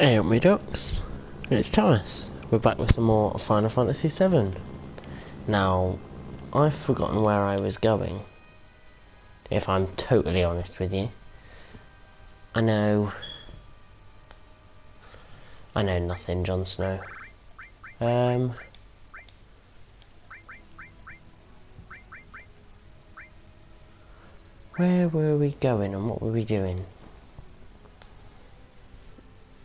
Hey up me ducks, it's Thomas. We're back with some more Final Fantasy VII. Now, I've forgotten where I was going, if I'm totally honest with you. I know nothing, Jon Snow. Where were we going and what were we doing?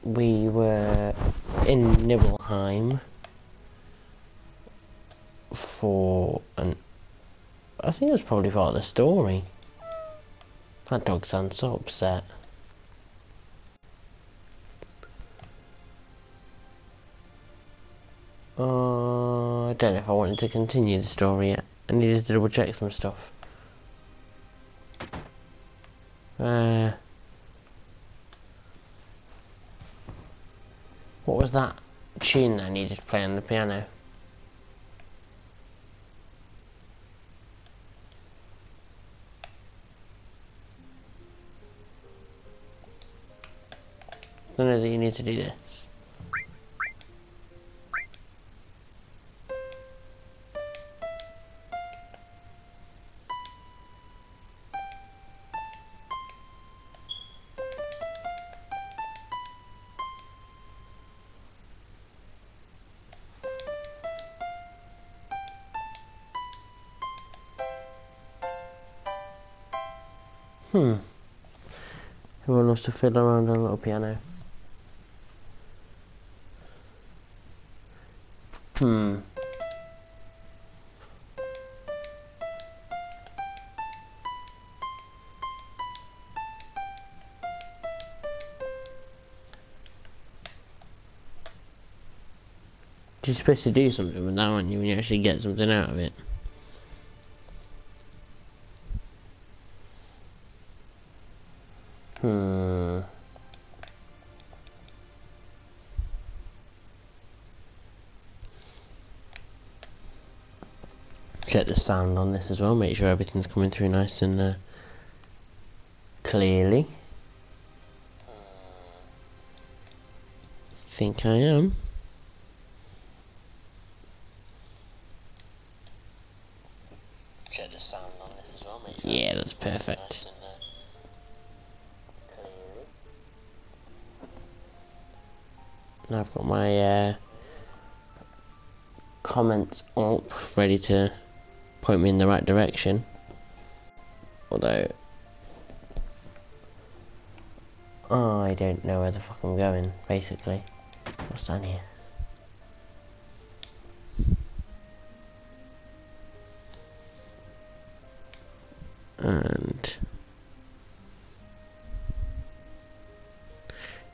We were in Nibelheim for an... I think that's probably part of the story. That dog sounds so upset. I don't know if I wanted to continue the story yet. I needed to double check some stuff. What was that tune I needed to play on the piano? I don't know that you need to do this. Everyone loves to fiddle around on a little piano. You're supposed to do something with that, aren't you, when you actually get something out of it? Check the sound on this as well, make sure everything's coming through nice and clearly. Think I am. Check the sound on this as well, make sure. Yeah, that's perfect. Nice and, now I've got my comments up, ready to point me in the right direction. Although I don't know where the fuck I'm going, basically. What's down here? And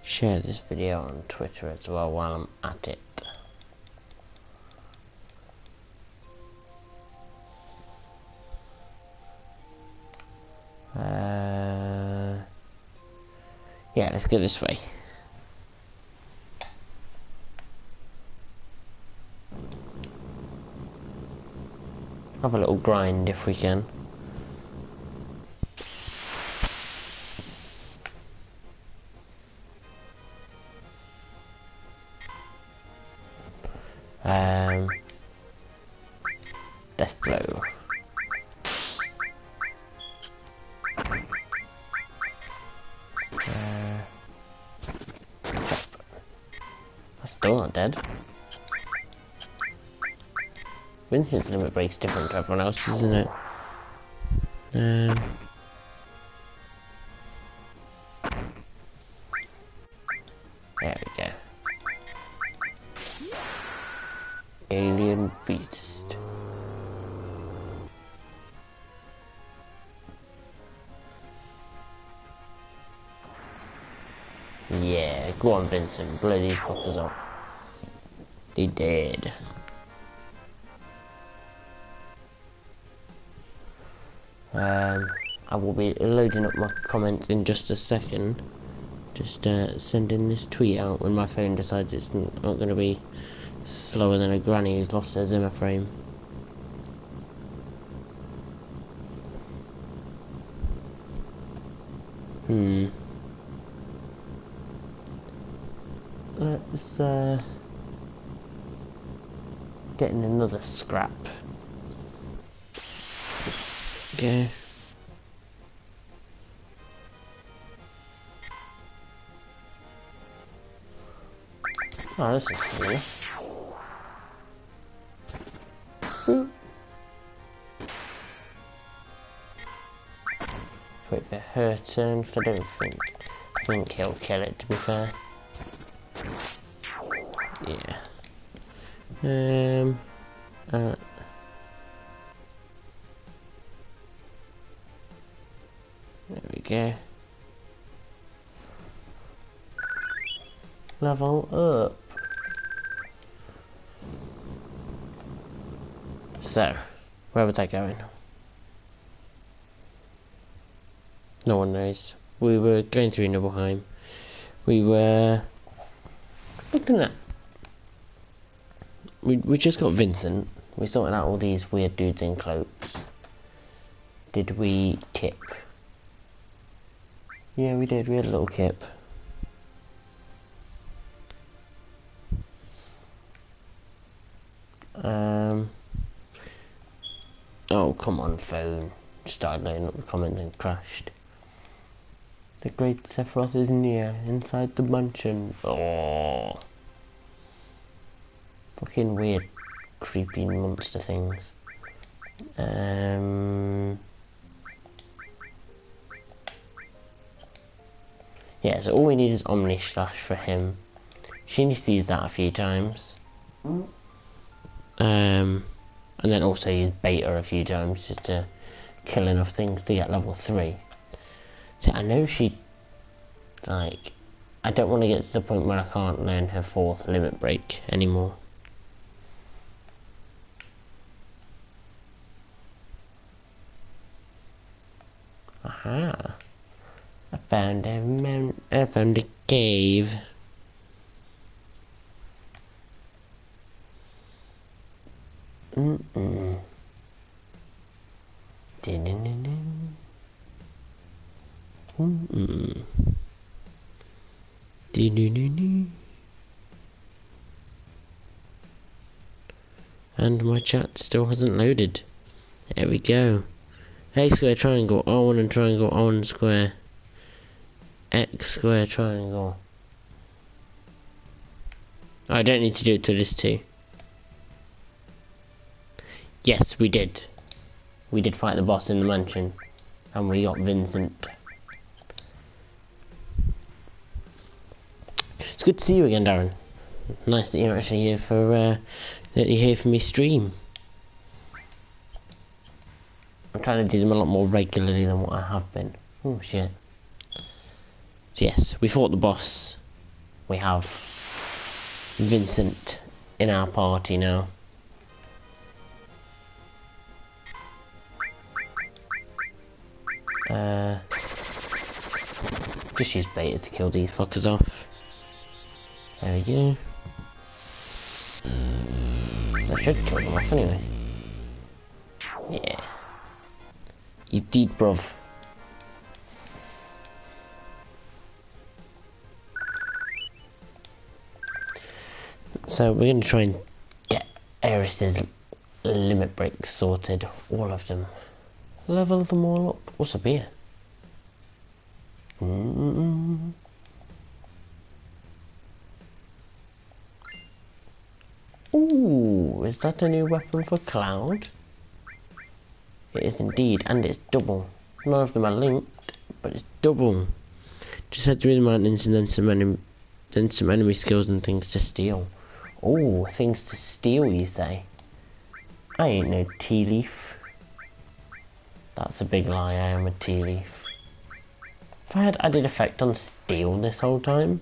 share this video on Twitter as well while I'm at it. Yeah, let's go this way. Have a little grind if we can. Death blow. That's still not dead. Vincent's limit break's different to everyone else, isn't it? There we go. Alien beast. Yeah, go on Vincent, blow these fuckers up. They dead. I will be loading up my comments in just a second. Just sending this tweet out when my phone decides it's not going to be slower than a granny who's lost her Zimmer frame. Let's get in another scrap. Okay. Oh, this is cool. Boop. Wait for her turn, because I don't think he'll kill it, to be fair. Yeah. There we go. Level up. So, where was I going? No one knows. We were going through Nibelheim. We were looking at. We just got Vincent. We sorted out all these weird dudes in cloaks. Did we kip? Yeah, we did. We had a little kip. Oh, come on, phone. Started loading up the comments and crashed. The great Sephiroth is near, inside the mansion. Oh, fucking weird, creepy monster things. Yeah, so all we need is Omni Slash for him. She needs to use that a few times. And then also use Beta a few times just to kill enough things to get level 3. So I know she, like, I don't want to get to the point where I can't learn her 4th limit break anymore. Aha! I found a cave. And my chat still hasn't loaded. There we go. X square triangle, R1 and triangle, R1 and square. X square triangle. I don't need to do it till this too. Yes, we did. We did fight the boss in the mansion. And we got Vincent. It's good to see you again, Darren. Nice that you're actually here for, me stream. I'm trying to do them a lot more regularly than what I have been. Oh, shit. So yes, we fought the boss. We have Vincent in our party now. Just use Beta to kill these fuckers off. There we go. I should kill them off anyway. Yeah. You did, bruv. So we're going to try and get Aeris' limit breaks sorted. All of them. Level them all up. What's up here? Ooh, is that a new weapon for Cloud? It is indeed, and it's double. None of them are linked, but it's double. Just head through the mountains and then some enemy skills and things to steal. Ooh, things to steal, you say? I ain't no tea leaf. That's a big lie, I am a tea leaf. If I had added effect on steal this whole time?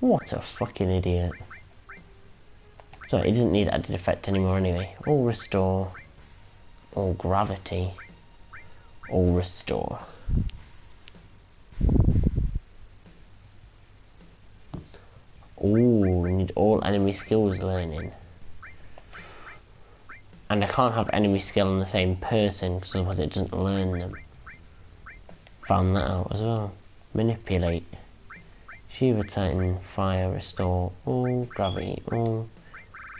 What a fucking idiot. So it doesn't need added effect anymore anyway. All restore. All gravity. All restore. Ooh, we need all enemy skills learning. And I can't have enemy skill on the same person because otherwise it doesn't learn them. Found that out as well. Manipulate. Shiva Titan, Fire, Restore, all, Gravity, all.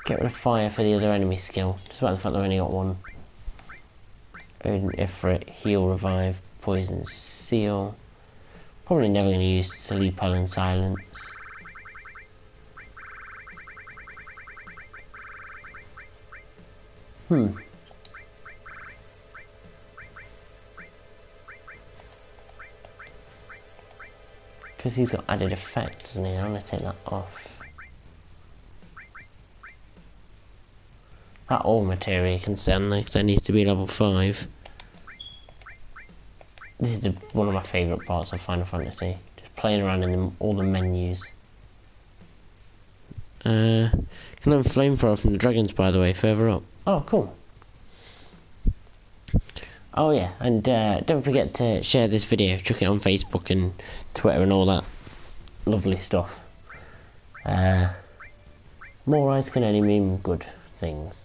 Get rid of Fire for the other enemy skill, despite the fact I've only got one. Odin, Ifrit, Heal, Revive, Poison, Seal. Probably never going to use Sleep and Silence. Because he's got added effect, doesn't he? I'm going to take that off. That all material can stand there because that needs to be level 5. This is one of my favourite parts of Final Fantasy. Just playing around in all the menus. Can I have a flamethrower from the dragons, by the way, further up? Oh, cool. Oh yeah, and don't forget to share this video. Chuck it on Facebook and Twitter and all that lovely stuff. More eyes can only mean good things.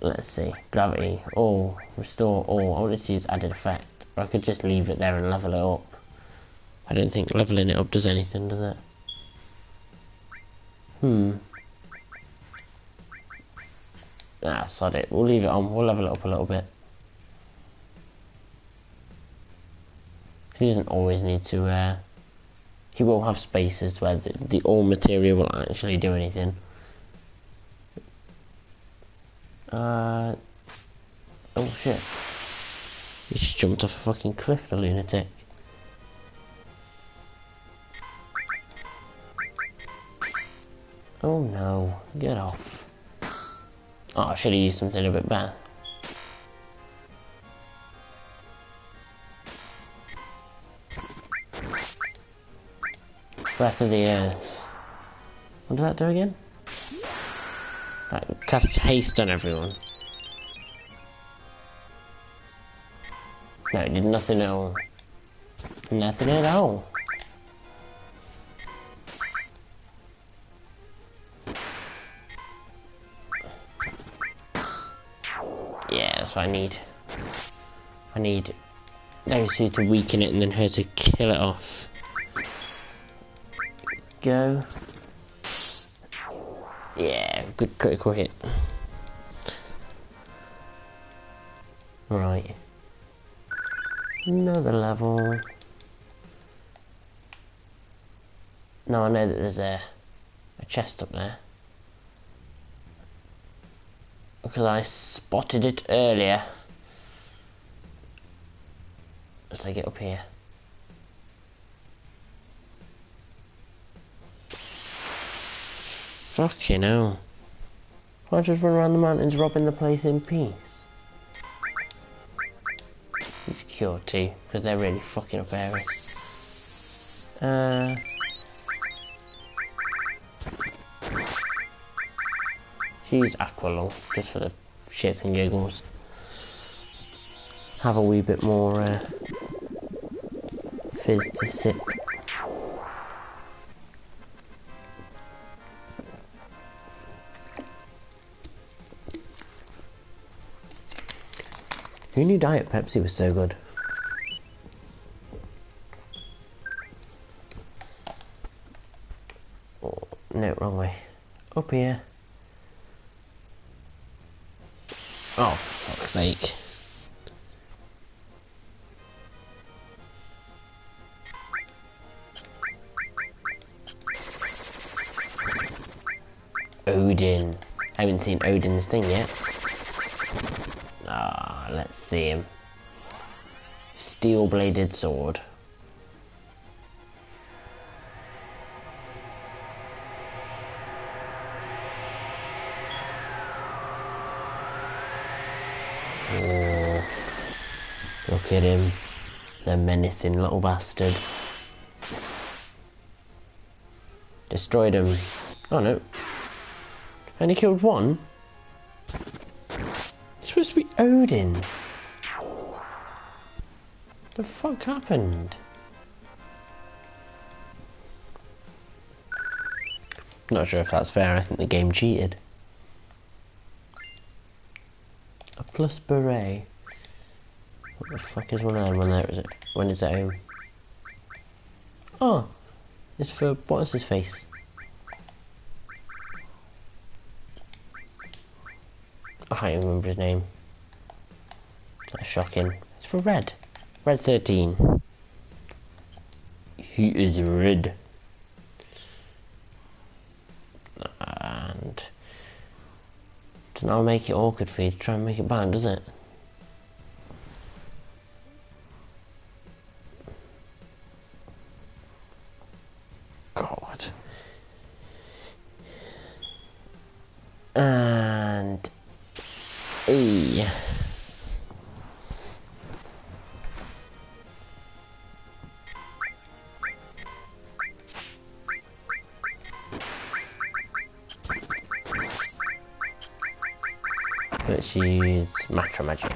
Let's see. Gravity, all, restore, all. I wanted to use added effect. Or I could just leave it there and level it up. I don't think leveling it up does anything, does it? Ah, sod it. We'll leave it on. We'll level it up a little bit. He doesn't always need to, he will have spaces where the all material will actually do anything. Oh shit. He just jumped off a fucking cliff, the lunatic. Oh no, get off. Oh, I should have used something a bit better. Breath of the Earth. What does that do again? That casts haste on everyone. No, it did nothing at all. Nothing at all. So I need those two to weaken it and then her to kill it off. Go. Yeah, good critical hit. Right. Another level. Now I know that there's a chest up there. Because I spotted it earlier. Let's take it up here. Fucking hell. Why just run around the mountains robbing the place in peace? He's cured too, because they're really fucking up Aeris. Use Aqualung just for the shits and giggles. Have a wee bit more fizz to sip. Who knew Diet Pepsi was so good? Oh, no, wrong way. Up here. Oh, fuck's sake. Odin. I haven't seen Odin's thing yet. Ah, let's see him. Steel-bladed sword. Look at him, the menacing little bastard. Destroyed him. Oh no. And he killed one? It's supposed to be Odin. The fuck happened? Not sure if that's fair, I think the game cheated. A plus beret. What the fuck is one of them when is it home? Oh, This for what is his face? I can't even remember his name. That's shocking. It's for Red. Red XIII. He is red. And does not make it awkward for you to try and make it bad, does it? God. And E. Let's use Matramagic.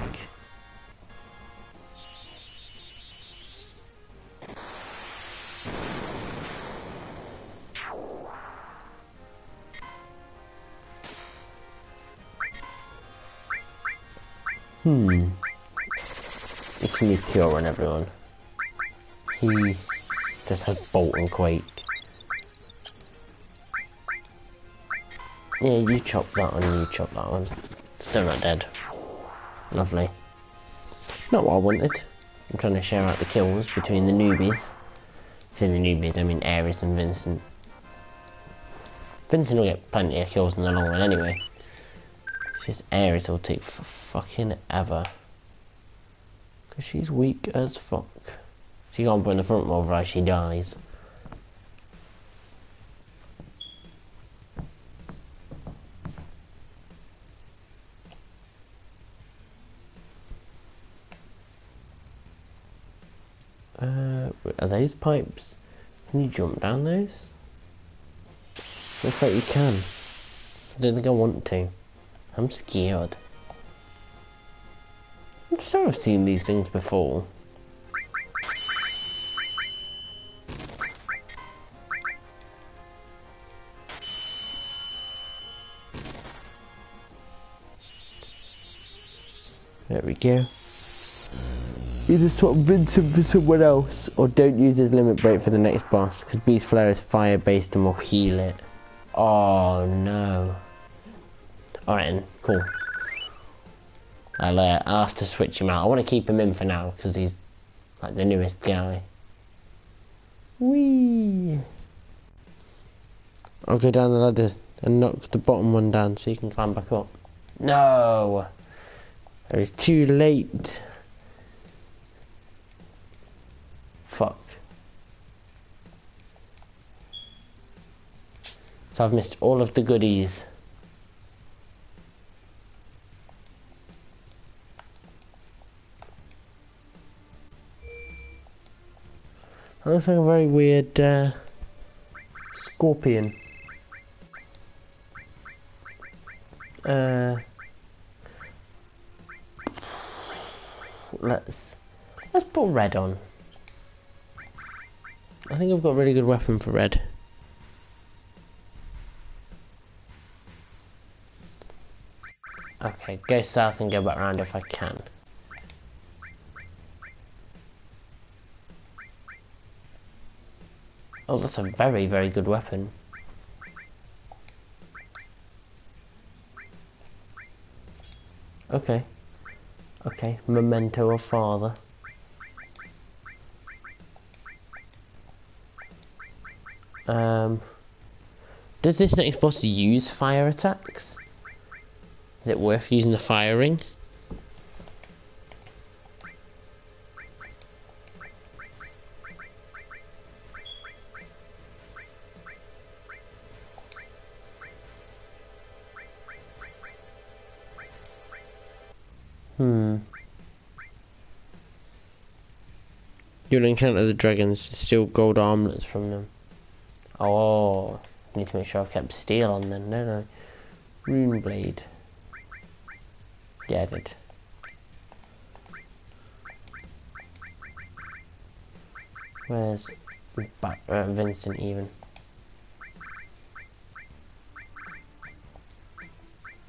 You can use Cure on everyone. He just has Bolt and Quake. Yeah, you chop that one, you chop that one. Still not dead. Lovely. Not what I wanted. I'm trying to share out the kills between the newbies. See the newbies, I mean Aeris and Vincent. Vincent will get plenty of kills in the long run anyway. It's just Aeris will take for fucking ever. Because she's weak as fuck. She can't put in the front row right, she dies. Are those pipes? Can you jump down those? Looks like you can. I don't think I want to. I'm scared. I'm sure I've seen these things before. There we go. Either swap Vincent for someone else, or don't use his limit break for the next boss, because Beast Flare is fire based and will heal it. Oh no. Alright then, cool. I'll have to switch him out. I want to keep him in for now, because he's like the newest guy. Whee! I'll go down the ladder and knock the bottom one down so you can climb back up. No! It was too late. Fuck. So I've missed all of the goodies. That looks like a very weird scorpion. Let's put Red on. I think I've got a really good weapon for Red. Okay, go south and go back round if I can. Oh, that's a very, very good weapon. Okay. Okay, Memento of Father. Does this next boss use fire attacks? Is it worth using the fire ring? You'll encounter the dragons to steal gold armlets from them. Oh, I need to make sure I've kept steel on them, don't I? Rune Blade. Yeah, I did. Where's Vincent even?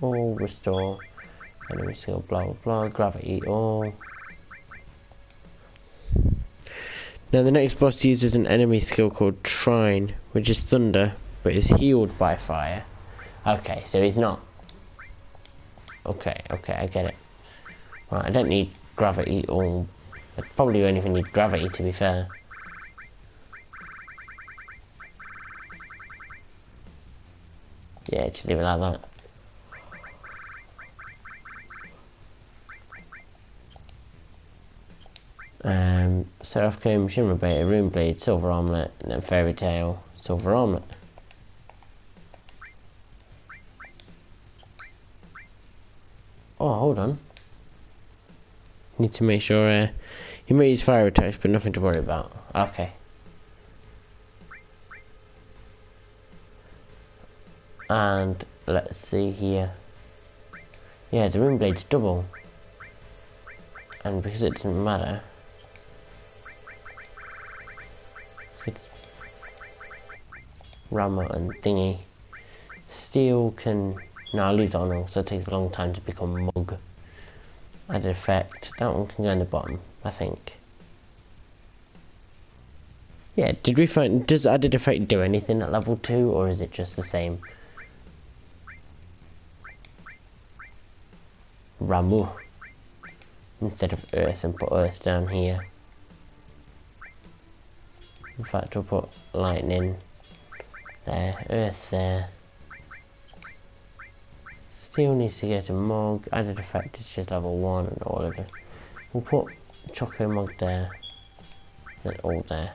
Oh, Restore. Enemy skill, blah blah blah. Gravity, oh. Now the next boss uses an enemy skill called Trine, which is thunder, but is healed by fire. Okay, so he's not. Okay, I get it. Right, I don't need gravity, or I probably only need gravity to be fair. Yeah, just leave it like that. Seraph Comb, Shinra Beta, Rune Blade, Silver Armlet, and then Fairy Tail, Silver Armlet. Oh, hold on. Need to make sure you may use fire attacks, but nothing to worry about. Okay. And let's see here. Yeah, the Rune Blade's double. And because it doesn't matter. Ramuh and thingy. Steel can... No, I lose on all, so it takes a long time to become Mog. Added effect. That one can go in the bottom, I think. Yeah, did we find... Does added effect do anything at level 2, or is it just the same? Ramuh. Instead of Earth, and put Earth down here. In fact, I'll put Lightning... there, Earth there. Steel needs to go to Mog. Added effect is just level 1 and all of it. We'll put Choco Mog there. Then all there.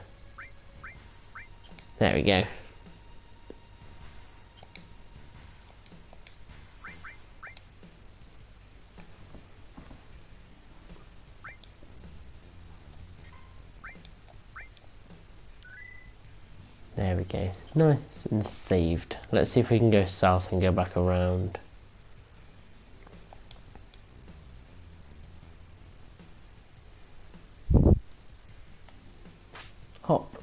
There we go. There we go. Nice and saved. Let's see if we can go south and go back around. Hop.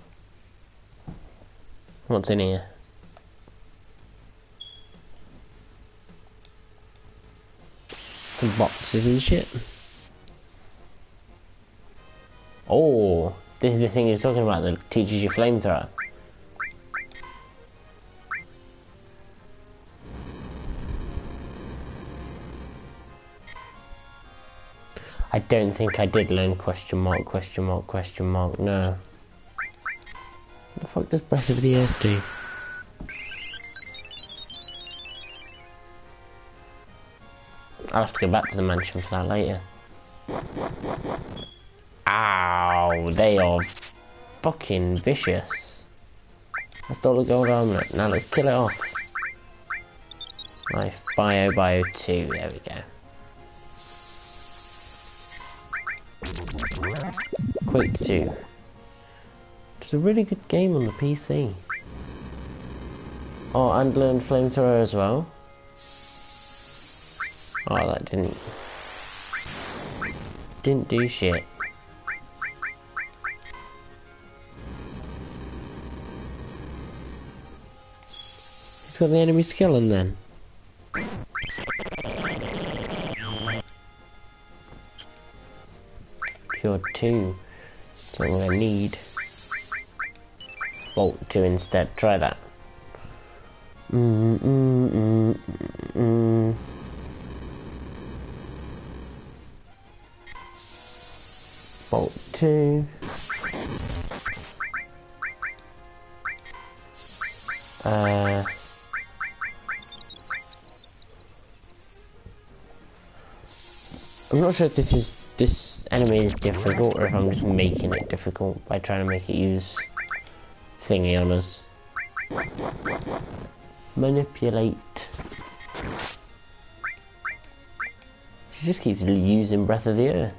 What's in here? Some boxes and shit. Oh, this is the thing he was talking about that teaches you flamethrower. I don't think I did learn question mark, no. What the fuck does Breath of the Earth do? I'll have to go back to the mansion for that later. Ow, they are fucking vicious. I stole a gold armlet, now let's kill it off. Nice, bio 2, there we go. Quake 2. It's a really good game on the PC. Oh, and learned Flamethrower as well. Oh, that didn't do shit. He's got the enemy skill in then. Or 2, so I'm gonna need Bolt 2 instead. Try that. Bolt 2. I'm not sure if this is. This enemy is difficult, or if I'm just making it difficult by trying to make it use thingy on us. Manipulate. She just keeps using Breath of the Earth.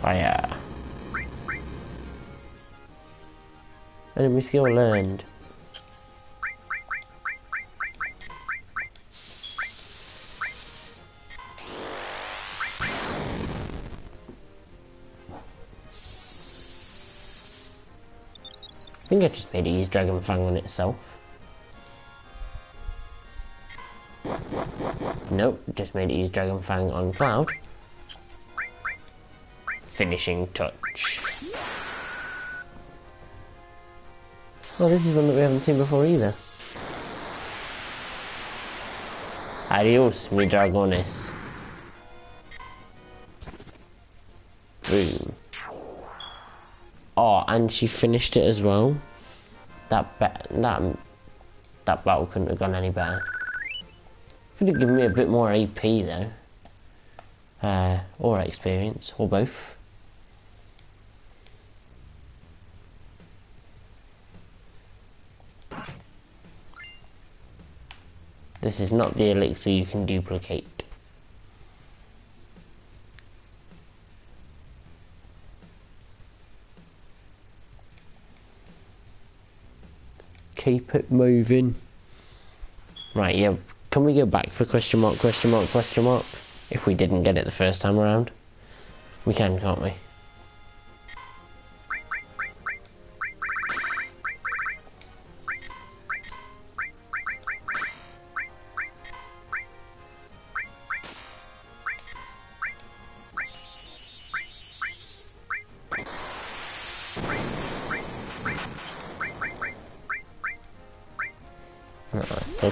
Fire. Enemy skill learned. I think I just made it use Dragon Fang on itself. Nope, just made it use Dragon Fang on Cloud. Finishing Touch. Well, this is one that we haven't seen before either. Adios, mi dragones. Boom. Oh, and she finished it as well. That battle couldn't have gone any better. Could have given me a bit more AP though. Or experience, or both. This is not the elixir you can duplicate. Keep it moving. Right, yeah, can we go back for question mark, question mark, question mark? If we didn't get it the first time around. We can, can't we?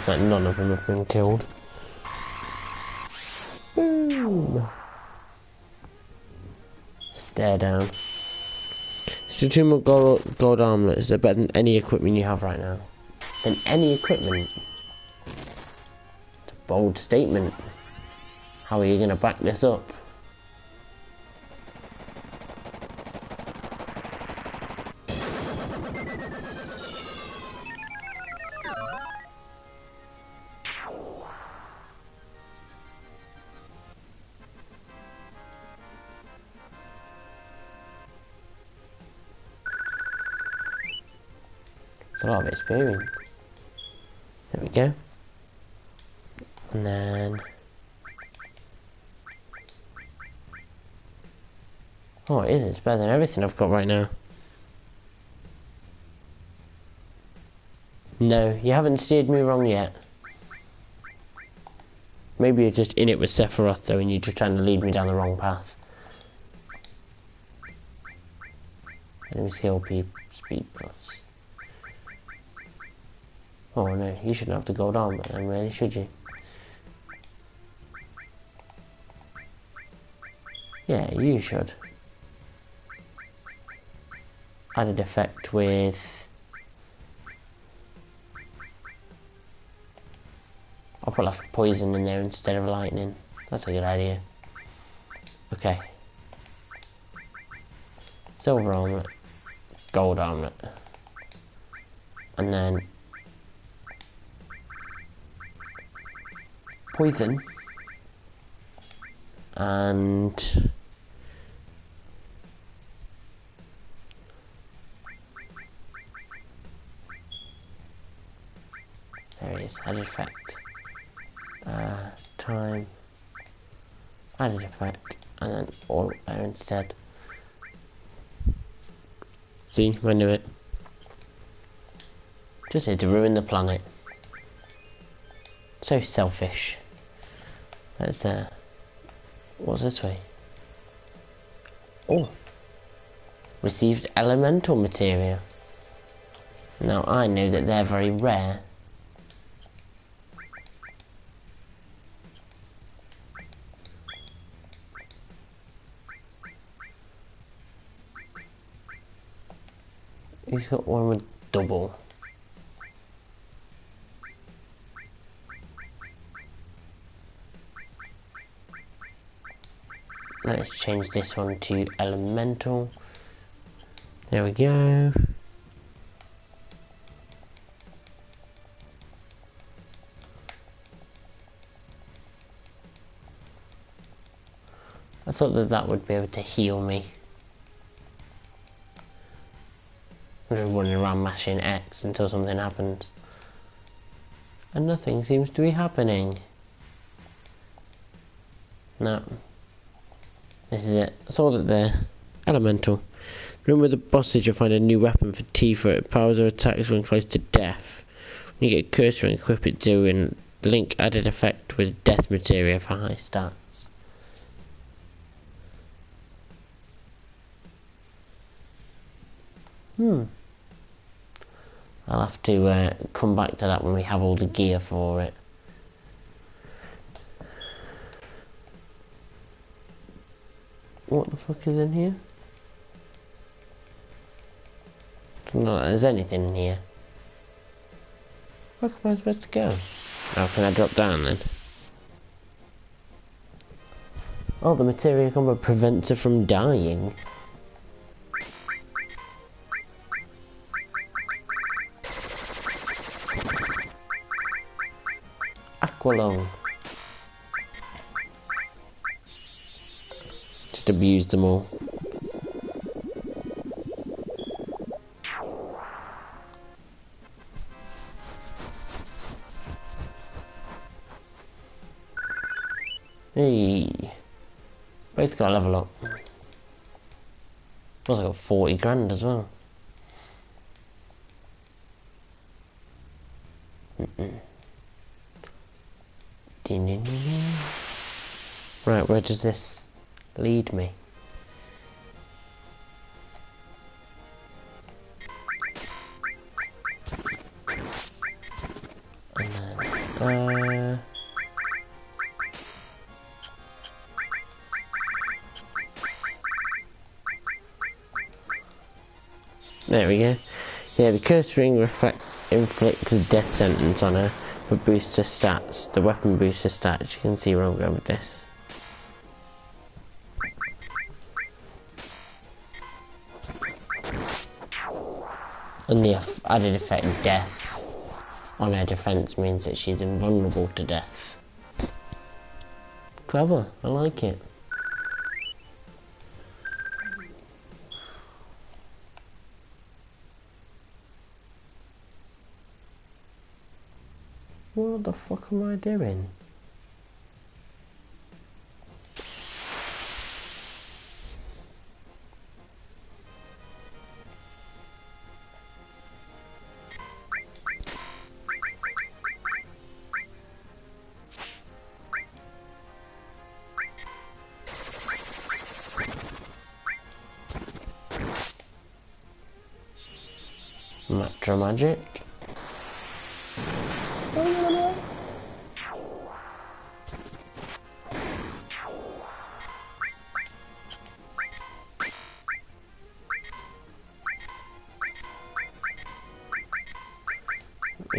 Like none of them have been killed. Boom! Stare down. Still 2 more gold armlets. They're better than any equipment you have right now. Than any equipment. It's a bold statement. How are you going to back this up? Experience. There we go. And then... oh, it is. It's better than everything I've got right now. No, you haven't steered me wrong yet. Maybe you're just in it with Sephiroth though and you're just trying to lead me down the wrong path. Enemy skill P speed plus. Oh no, you shouldn't have the gold armor then really, should you? Yeah, you should. Added effect with... I'll put like a poison in there instead of lightning. That's a good idea. Okay. Silver armor. Gold armor. And then... poison and there it is, added effect, time, added effect, and then all there instead. See, I knew it. Just here to ruin the planet. So selfish. That's there. What's this way? Oh! Received elemental material. Now I know that they're very rare. Who's got one with double? Let's change this one to elemental. There we go. I thought that that would be able to heal me. I'm just running around mashing X until something happens. And nothing seems to be happening. No. This is it. I saw that there. Elemental. Room with the bosses, you'll find a new weapon for Tifa. It powers her attacks when close to death. When you get a cursor and equip it to, and Link added effect with death materia for high stats. I'll have to come back to that when we have all the gear for it. What the fuck is in here? Not that there's anything in here. Where am I supposed to go? How can I drop down then? Oh, the material combo prevents her from dying. Aqualung. Just abuse them all. Hey, both got a level up. Plus I got 40 grand as well. Right, where does this lead me? And then, there we go. Yeah, the curse ring inflicts a death sentence on her for booster stats. The weapon booster stats. You can see where I'm going with this. And the added effect of death on her defense means that she's invulnerable to death. Clever, I like it. What the fuck am I doing? Matramagic.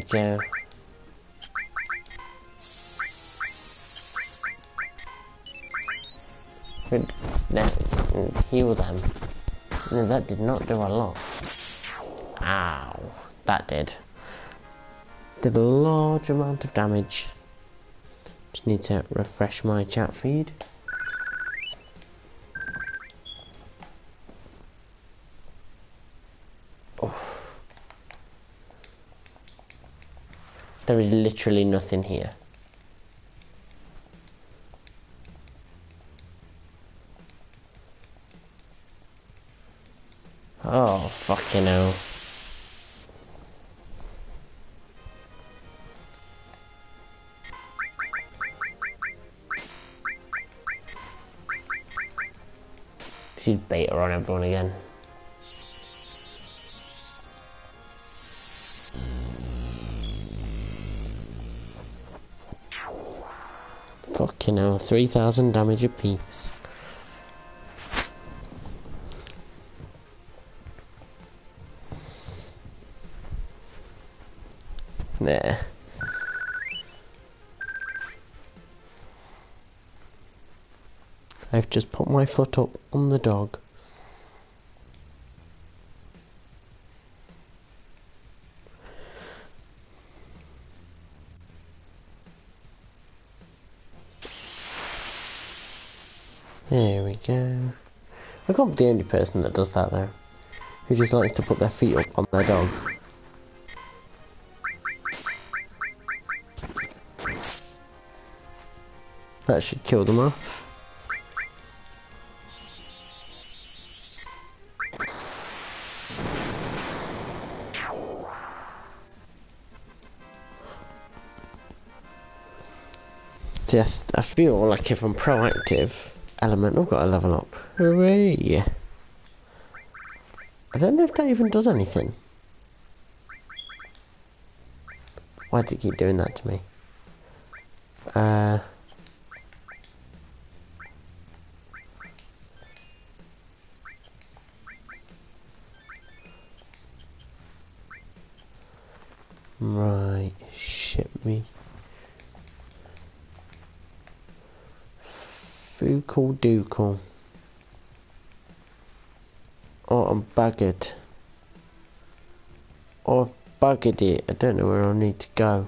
Go. Good. Now, heal them. No, that did not do a lot. Ow. That did. Did a large amount of damage. Just need to refresh my chat feed. There is literally nothing here. Oh, fucking hell. She's beta on everyone again. Fucking hell, 3,000 damage apiece. There. I've just put my foot up on the dog. There we go. I can't be the only person that does that though. Who just likes to put their feet up on their dog. That should kill them off. Yes, I feel like if I'm proactive, Elemental got a level up. Hooray! I don't know if that even does anything. Why did it keep doing that to me? Right, ship me. Fookle dookle. Oh, I'm buggered. Oh, I've buggered it. I don't know where I need to go.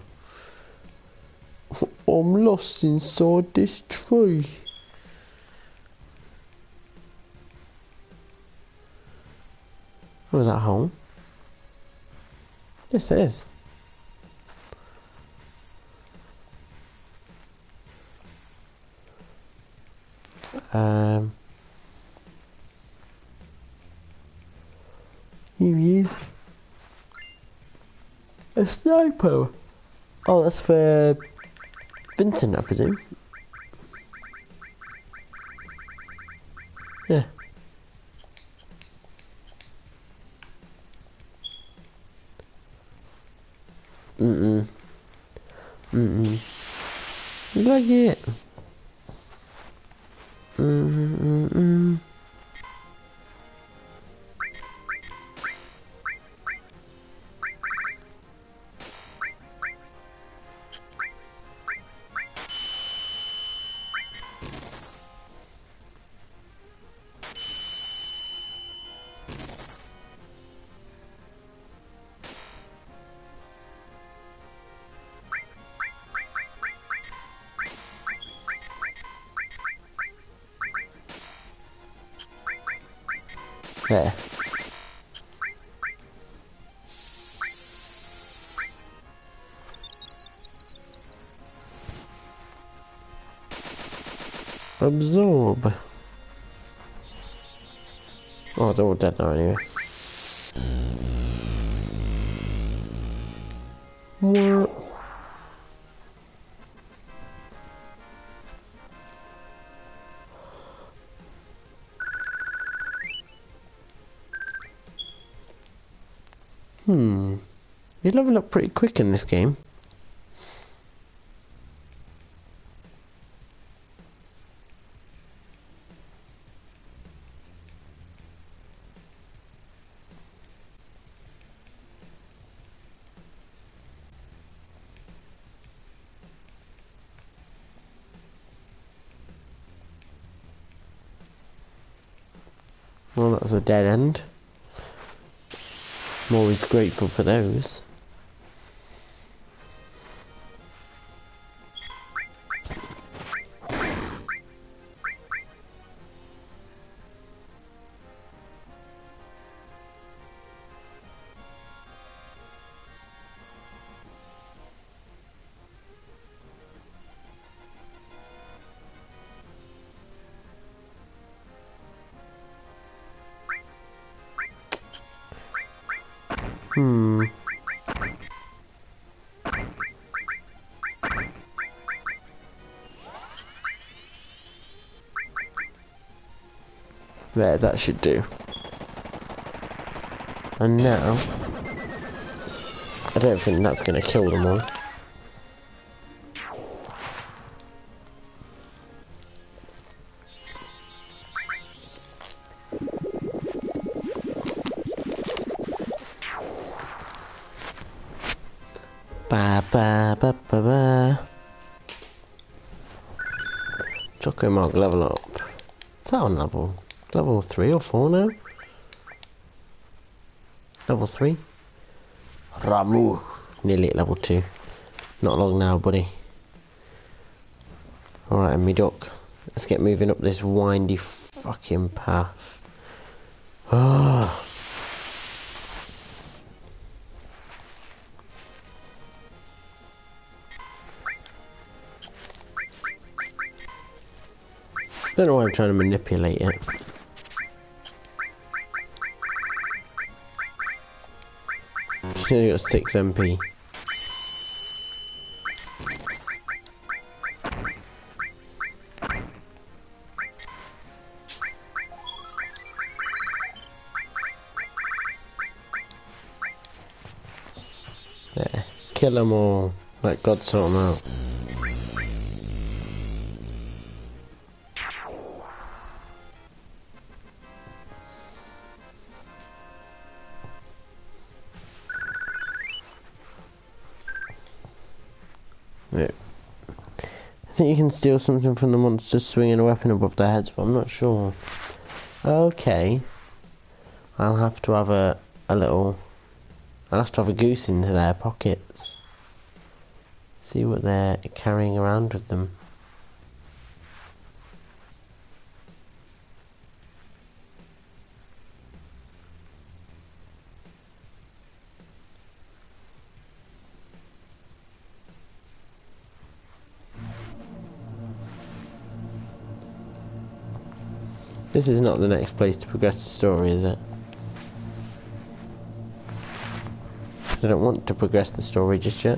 I'm lost inside this tree. Was that home? Yes, it is. You use a sniper. Oh, that's for Vincent, I presume. Yeah. Like it. There. Absorb. Oh, they're all dead now anyway. What? You level up pretty quick in this game. Well, that was a dead end. I'm always grateful for those. There, that should do. And now, I don't think that's going to kill them all. Choco Mog, level up. Is that on level? Level 3 or 4 now? Level 3? Ramuh! Nearly at level 2. Not long now, buddy. Alright, and me duck. Let's get moving up this windy fucking path. Ah! Don't know why I'm trying to manipulate it. She's got 6 MP. kill them all. Let God sort them out. Yeah. I think you can steal something from the monsters swinging a weapon above their heads, but I'm not sure. Okay. I'll have to have a goose into their pockets. See what they're carrying around with them. This is not the next place to progress the story, is it? I don't want to progress the story just yet.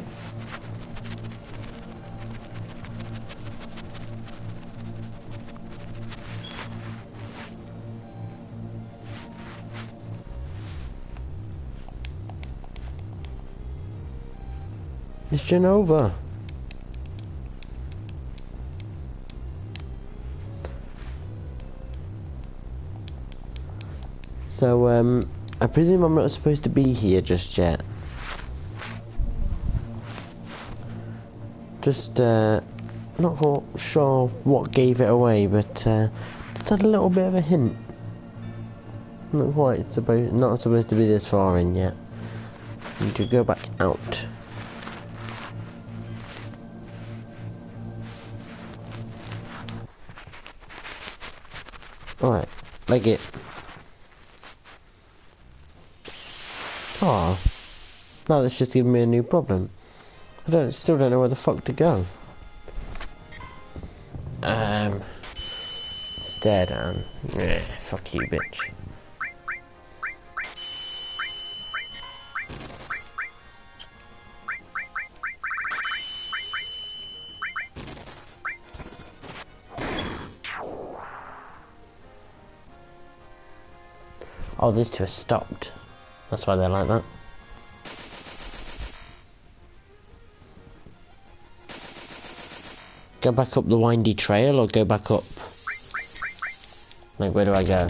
It's Genova. So, I presume I'm not supposed to be here just yet. Just, not quite sure what gave it away, but, just had a little bit of a hint. Not supposed to be this far in yet. Need to go back out. Alright, leg it. Oh, now that's just given me a new problem. I still don't know where the fuck to go. Stare down. Yeah, fuck you, bitch. Oh, these two are stopped. That's why they're like that. Go back up the windy trail or go back up? Like, where do I go?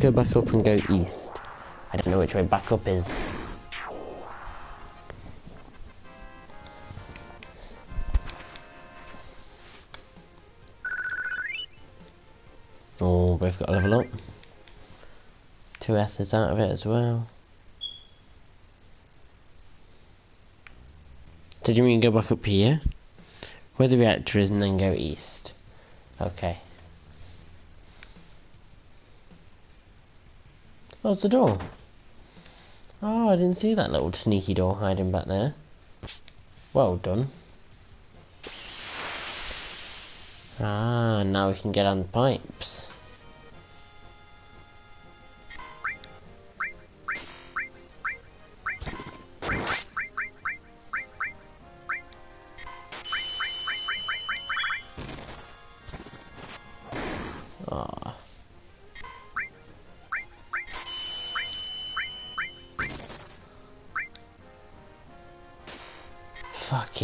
Go back up and go east. I don't know which way back up is. Oh, both got a level up. 2 S's out of it as well. Did you mean go back up here? Where the reactor is and then go east. Okay. Oh, it's the door. Oh, I didn't see that little sneaky door hiding back there. Well done. Ah, now we can get on the pipes.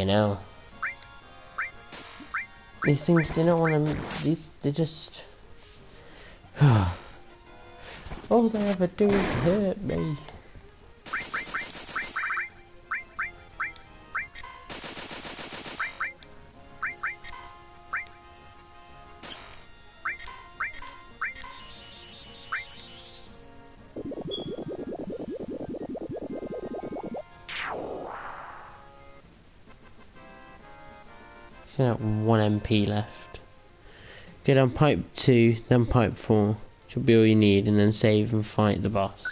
No. These things, they don't want to. These, they just. All they ever do is hurt me. Left. Go down pipe 2, then pipe 4, should be all you need, and then save and fight the boss.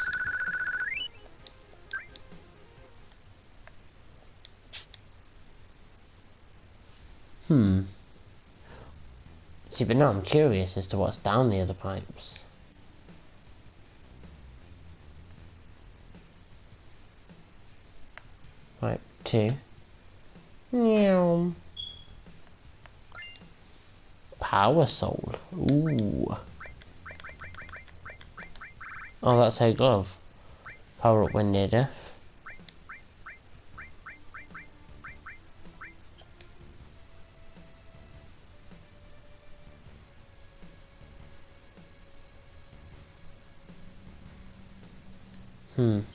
See, but now I'm curious as to what's down the other pipes. Pipe 2. Meow. Power soul. Ooh. Oh, that's her glove. Power up when near death. Hm.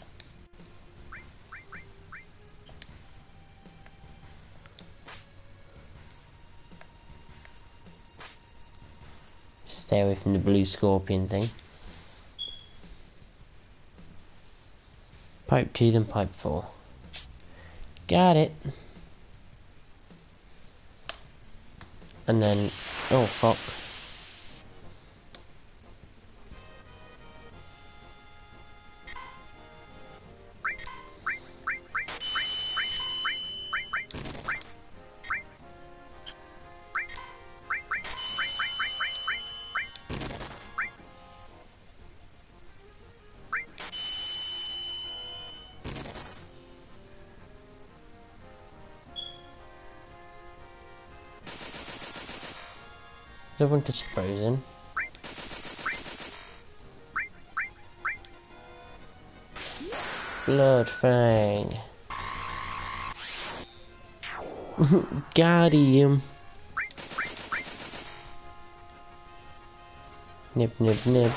Stay away from the blue scorpion thing. Pipe 2, then pipe 4. Got it. And then... oh, fuck. The winter's frozen. Bloodfang. Got him. Nib, nib, nib.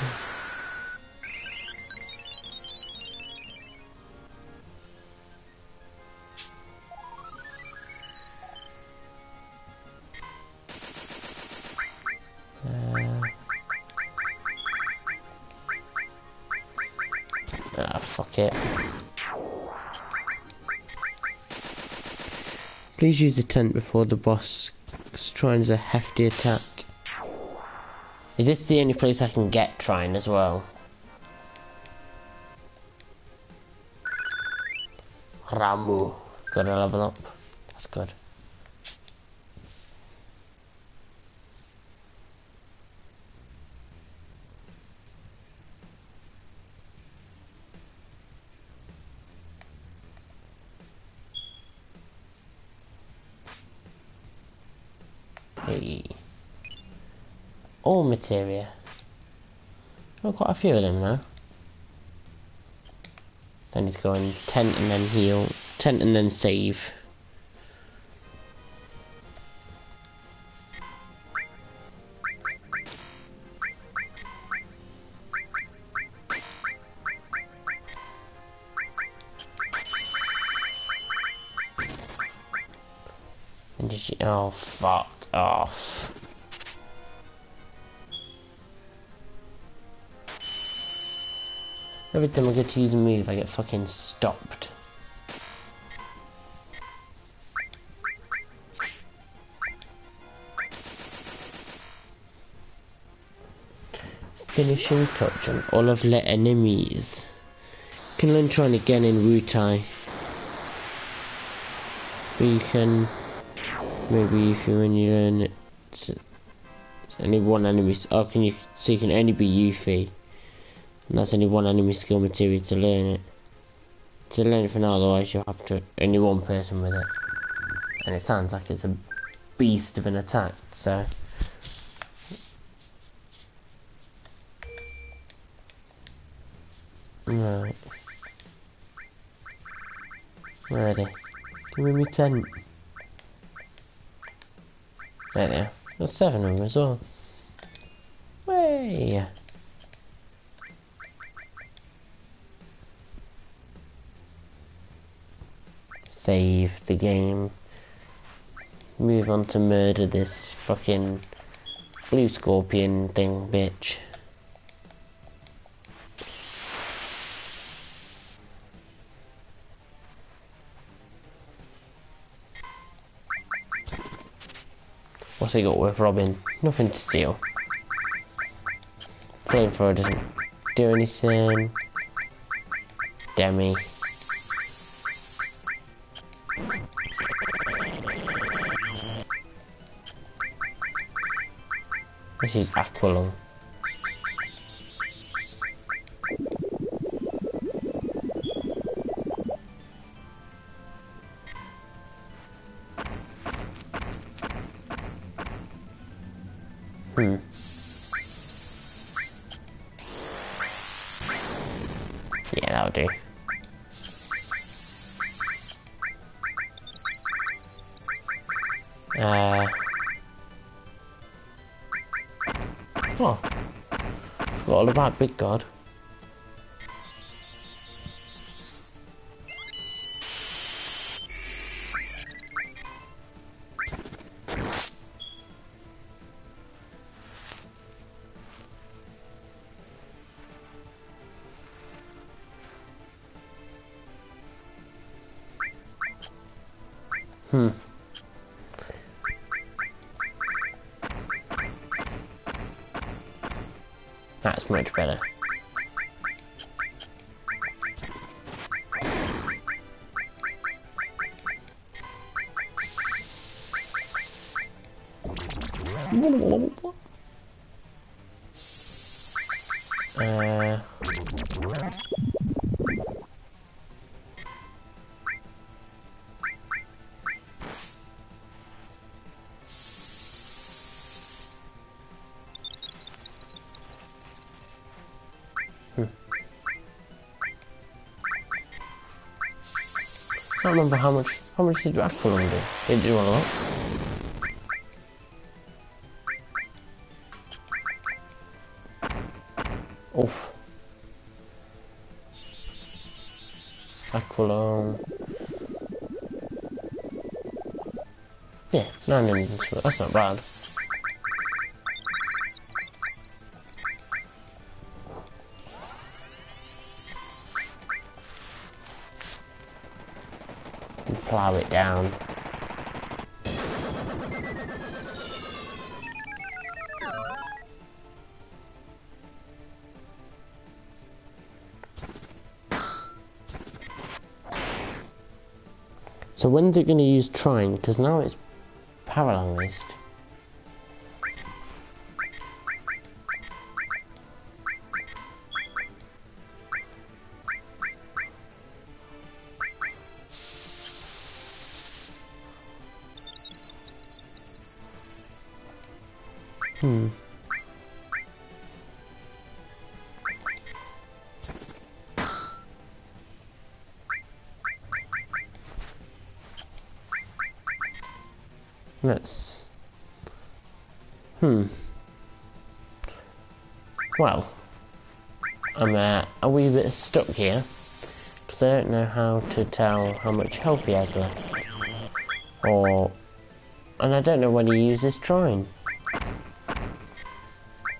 Please use the tent before the boss trines a hefty attack. Is this the only place I can get Trine as well? Ramuh. Gotta level up. That's good. All materia. I've got a few of them now. Then he's going tent and then heal, tent and then save. And did you? Oh, fuck off. Every time I get to use a move, I get fucking stopped. Finishing touch on all of the enemies. You can learn Trine again in Wutai. But you can... maybe if you when you learn it... it's only one enemy... oh, can you... so you can only be Yuffie. And that's only one enemy skill material to learn it. To learn it for now, otherwise you'll have to only one person with it. And it sounds like it's a beast of an attack, so... right. Where are they? Give me my tent. There they are. There's 7 of them as well. Way! Save the game. Move on to murder this fucking blue scorpion thing, bitch. What's he got worth robbing? Nothing to steal. Flamethrower doesn't do anything. Demi. This is Aqualung. Hmm. Yeah, that'll do. Oh, forgot all about Big God. Hm. That's much better. I can't remember how much did Aqualung do? It did a lot. Oof. Aqualung. Yeah, 9 million, that's not bad. Plow it down. So when's it going to use Trine? Because now it's paralyzed. Let's... Well, I'm a wee bit stuck here, because I don't know how to tell how much health he has left. And I don't know when he uses Trine.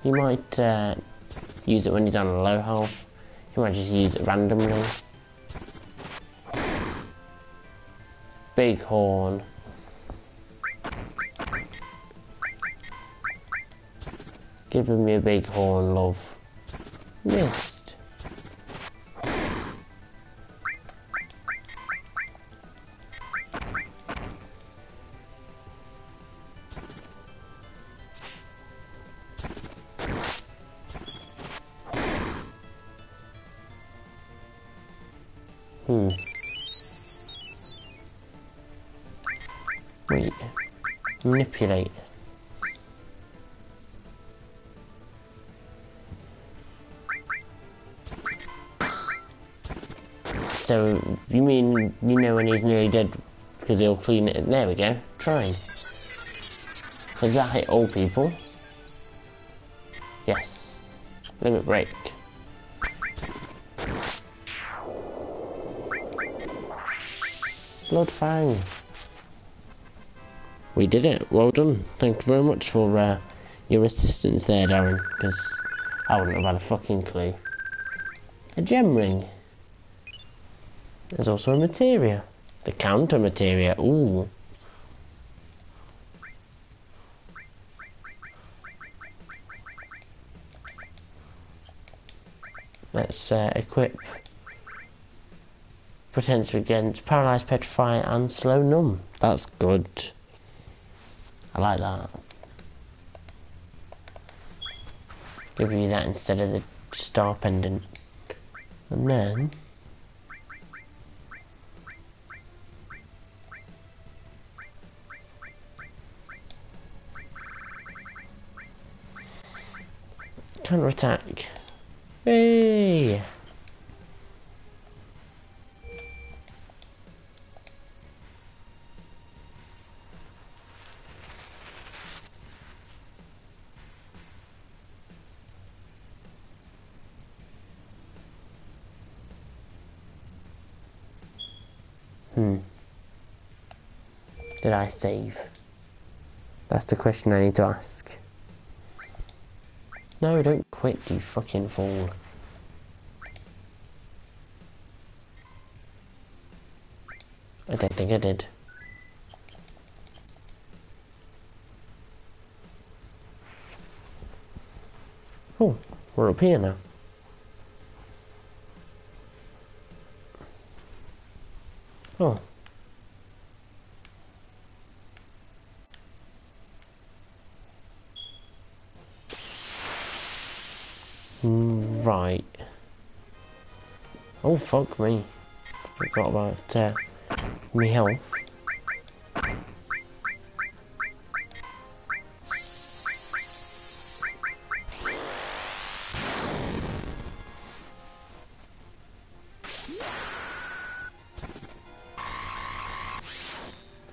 He might use it when he's on a low health. He might just use it randomly. Big horn. Giving me a big horn, love. Missed. Wait. Manipulate. So, you mean, you know when he's nearly dead because he'll clean it? There we go, Trine. Does that hit all people? Yes. Limit break. Bloodfang. We did it, well done. Thank you very much for your assistance there, Darren, because I wouldn't have had a fucking clue. A gem ring. There's also a materia. The counter materia, ooh. Let's equip potential against paralyze, petrify and slow numb. That's good. I like that. Give you that instead of the star pendant. And then counter attack. Hey! Did I save? That's the question I need to ask. No, don't quit, you fucking fool. I don't think I did. Cool. We're up here now. Oh. Right. Oh, fuck me. Forgot about my health.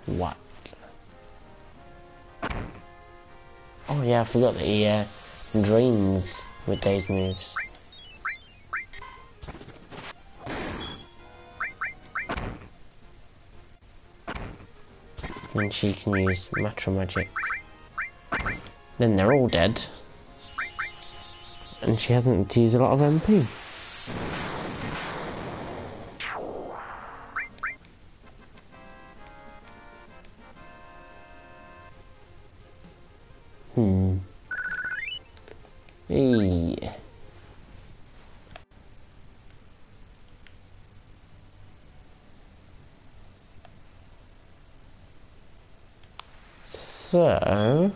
What? Oh yeah, I forgot the drains with those moves. And she can use Matramagic. Then they're all dead. And she hasn't used a lot of MP. Hey. So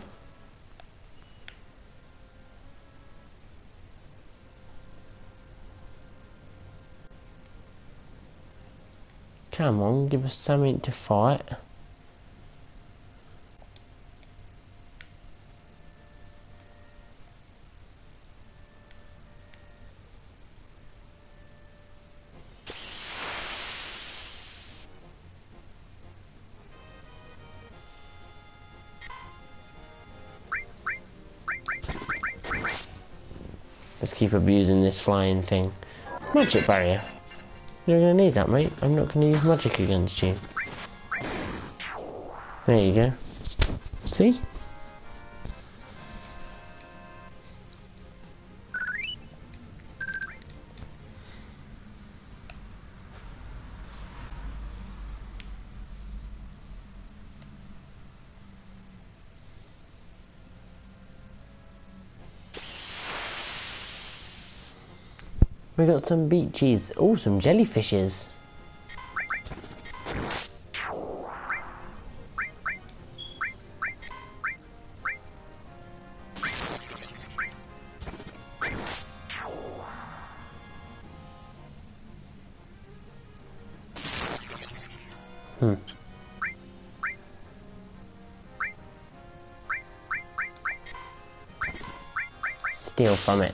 come on, give us something to fight. Keep abusing this flying thing. Magic barrier. You're gonna need that, mate. I'm not gonna use magic against you. There you go. See? We got some beaches. Oh, some jellyfishes. Steal from it.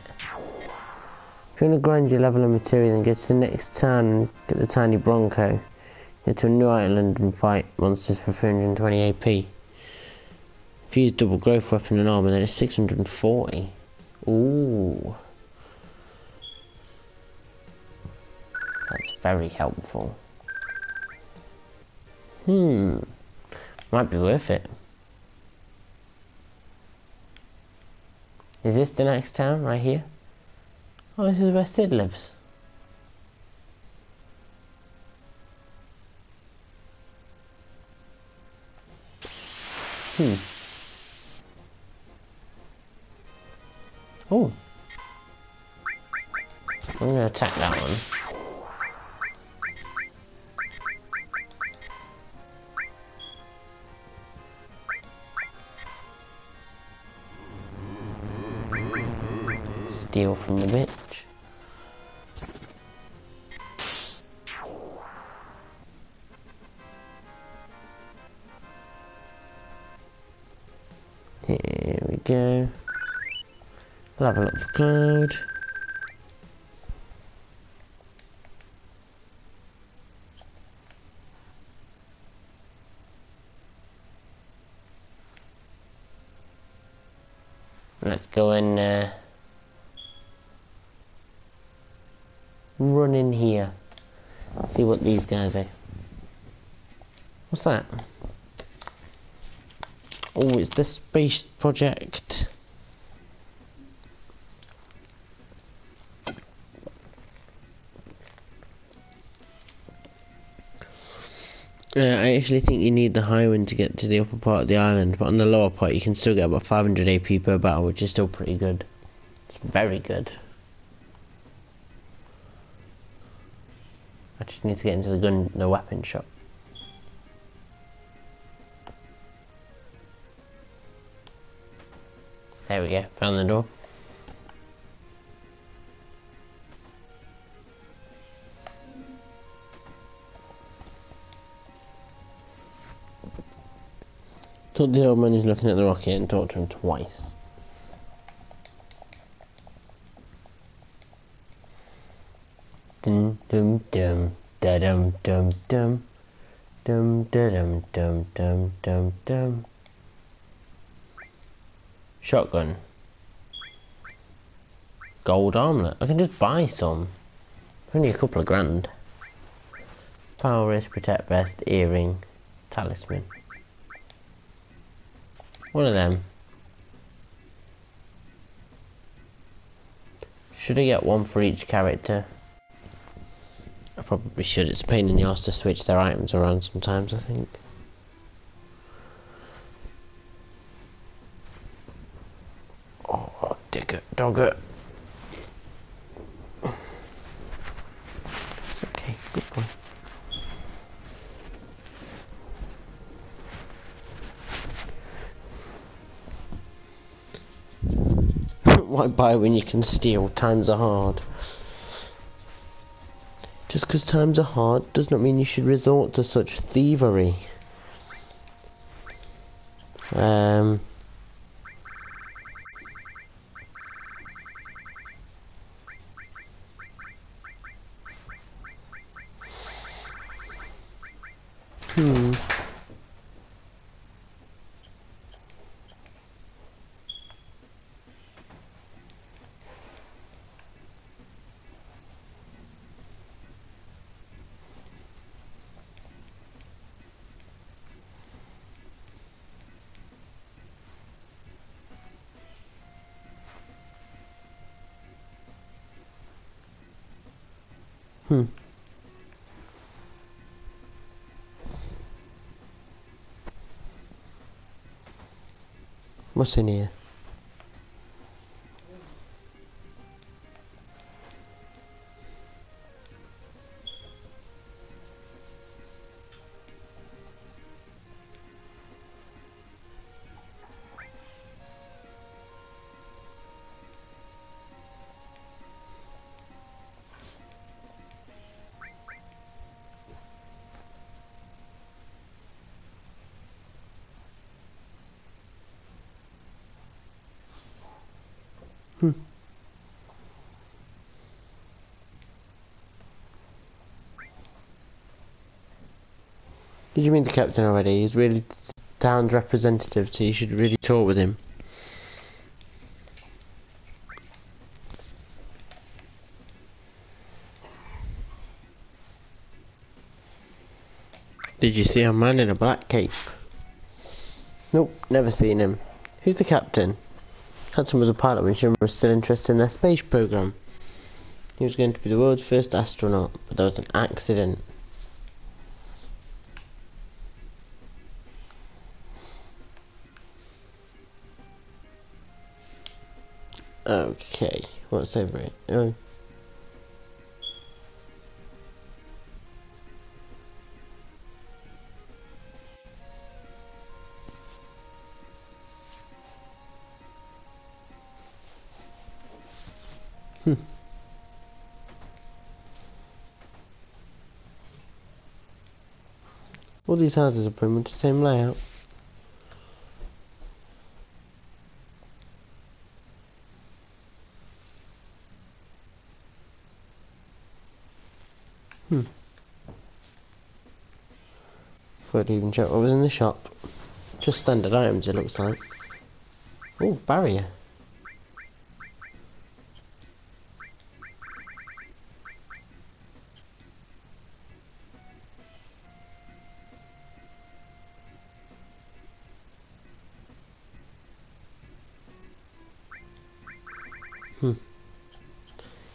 If you're going to grind your level of material and get to the next town and get the Tiny Bronco, get to a new island and fight monsters for 320 AP. If you use double growth weapon and armor, then it's 640. Ooh. That's very helpful. Might be worth it. Is this the next town right here? Oh, this is where Sid lives. Oh. I'm gonna attack that one. Steal from the bitch. Here we go. Level up for Cloud. Let's go in there. Run in here. See what these guys are. What's that? Oh, it's the space project. I actually think you need the high wind to get to the upper part of the island, but on the lower part you can still get about 500 AP per battle, which is still pretty good. It's Very good. I just need to get into the gun, the weapon shop. There we go, found the door. Talk to the old man who's looking at the rocket and talk to him twice. Dum dum dum da dum dum dum dum da dum dum dum dum dum. Shotgun. Gold armlet. I can just buy some. Only a couple of grand. Power wrist, protect vest, earring, talisman. One of them. Should I get one for each character? I probably should. It's a pain in the ass to switch their items around sometimes, I think. Oh, digger, dogger. It's okay, good boy. Why buy when you can steal? Times are hard. Just because times are hard does not mean you should resort to such thievery. What's in here? Did you mean the captain already? He's really town's representative, so you should really talk with him. Did you see a man in a black cape? Nope, never seen him. Who's the captain? Captain was a pilot when Shinra was still interested in their space program. He was going to be the world's first astronaut, but there was an accident. Okay, what's over it? Oh. All these houses are pretty much the same layout. Thought I'd even check what was in the shop. Just standard items, it looks like. Oh, barrier.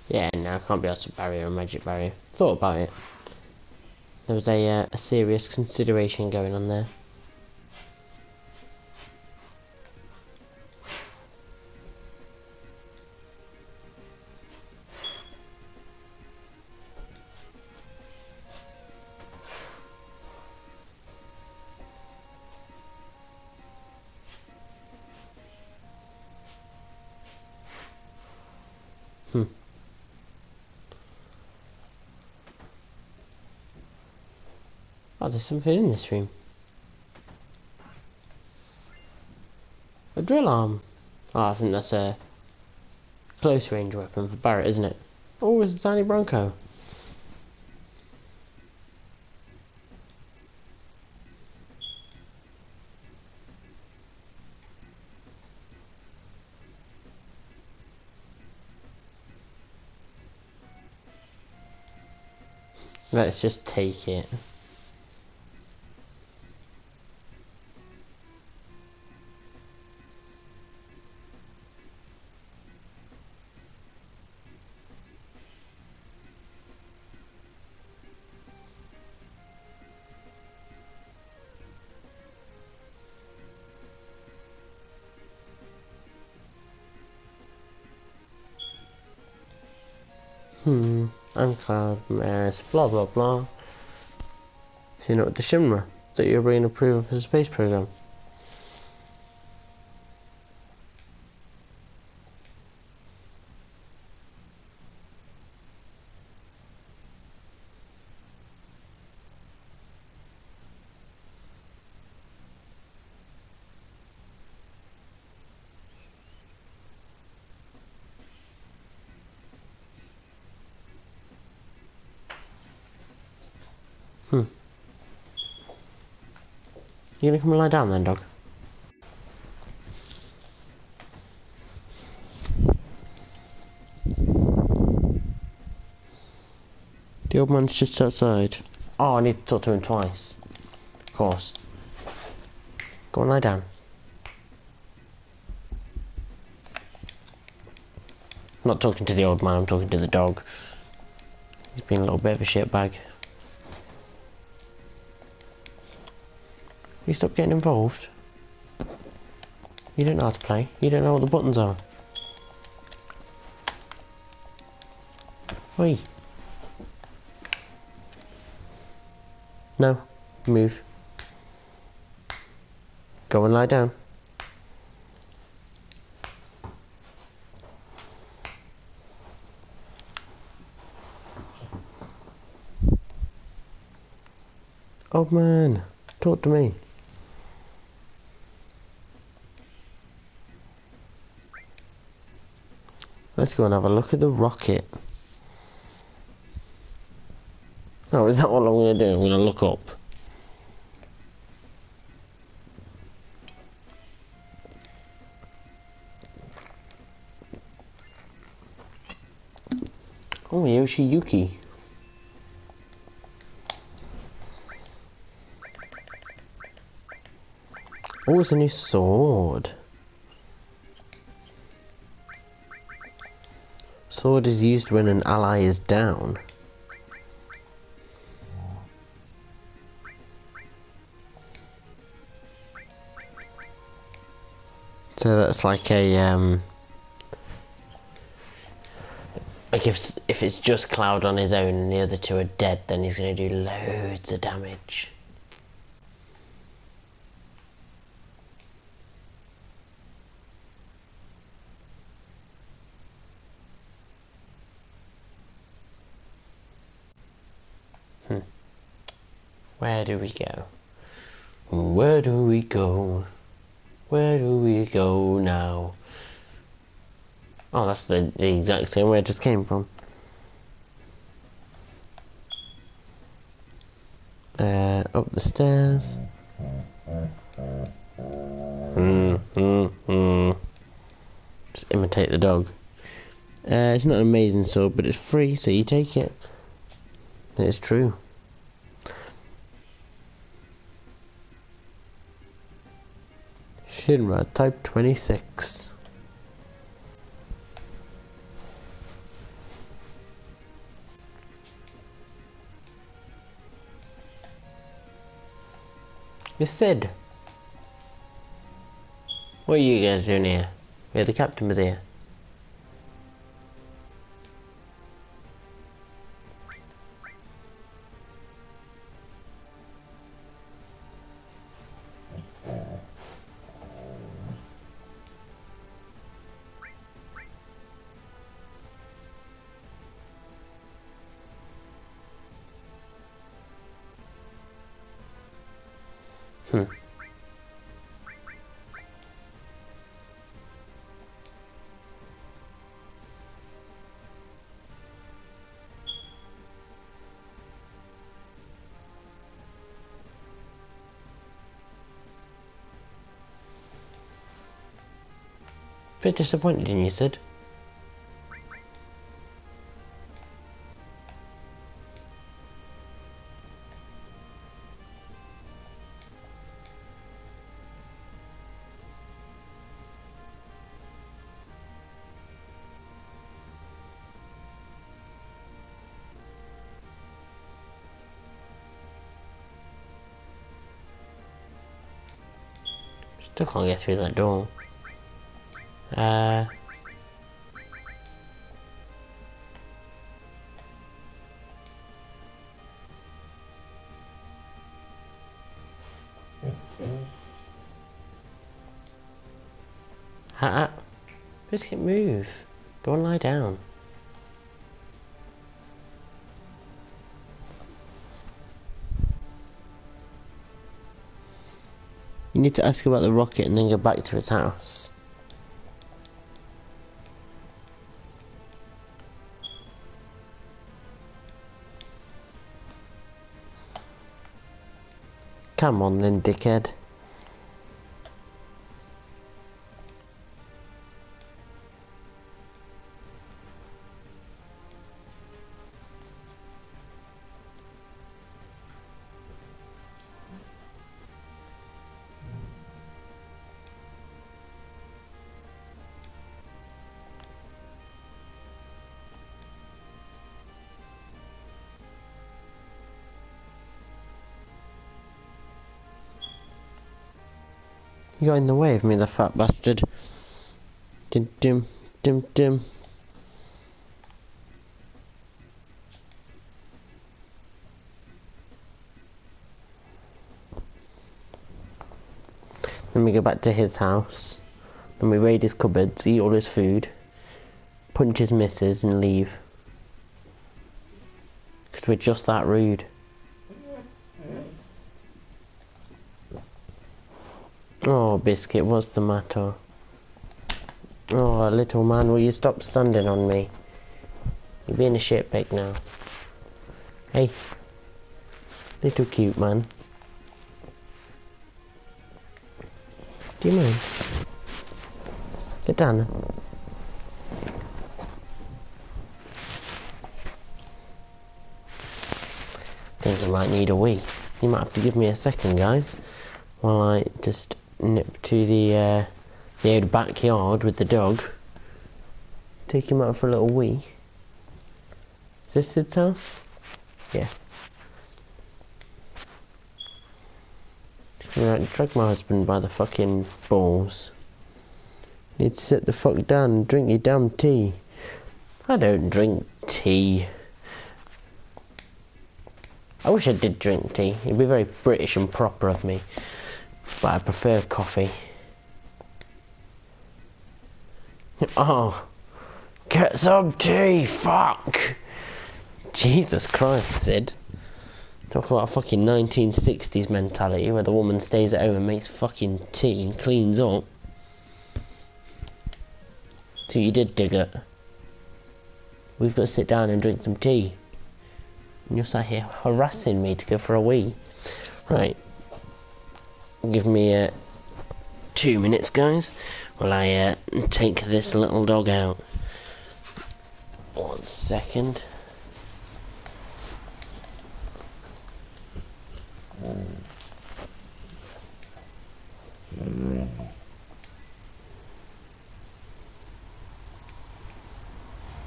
Yeah, no, I can't be able to barrier a magic barrier. Thought about it. There was a serious consideration going on there. Oh, there's something in this room. A drill arm. Oh, I think that's a close range weapon for Barrett, isn't it? Oh, it's a Tiny Bronco. Let's just take it. I'm Cloud, Aeris, blah blah blah. So you're not with the Shinra, that you're being approved for the space program. You gonna come and lie down then, dog? The old man's just outside. Oh, I need to talk to him twice. Of course. Go and lie down. I'm not talking to the old man, I'm talking to the dog. He's been a little bit of a shitbag. You stop getting involved. You don't know how to play. You don't know what the buttons are. Oi. No. Move. Go and lie down. Old man, talk to me. Let's go and have a look at the rocket. Oh, is that what I'm going to do? I'm going to look up. Oh, Yoshiyuki. Oh, it's a new sword. Sword is used when an ally is down. So that's like a like if it's just Cloud on his own and the other two are dead, then he's gonna do loads of damage. Where do we go? Where do we go? Where do we go now? Oh, that's the exact same way it just came from. Up the stairs. Just imitate the dog. It's not an amazing sword, but it's free, so you take it. It's true. Shinra Type 26. Miss Sid, what are you guys doing here? Yeah, the captain was here. Hm. A bit disappointed in you, Sid. Still can't get through that door. Biscuit, move. Go and lie down. You need to ask about the rocket and then go back to its house. Come on then, dickhead. You got in the way of me, the fat bastard. Dim dim dim dim. Then we go back to his house. Then we raid his cupboards, eat all his food, punch his missus and leave. Because we're just that rude. Oh, Biscuit, what's the matter? Oh, little man, will you stop standing on me? You're being a shitbag now. Hey, little cute man. Do you mind? Get down. I think I might need a wee. You might have to give me a second, guys, while I just nip to the old backyard with the dog. Take him out for a little wee. Is this his house? Yeah. Right, drag my husband by the fucking balls. Need to sit the fuck down and drink your damn tea. I don't drink tea. I wish I did drink tea. It'd be very British and proper of me. But I prefer coffee. Oh, get some tea, fuck! Jesus Christ, Sid. Talk about fucking 1960s mentality where the woman stays at home and makes fucking tea and cleans up. So you did dig it. We've got to sit down and drink some tea. And you're sat here harassing me to go for a wee. Right. Give me 2 minutes, guys, while I take this little dog out. 1 second.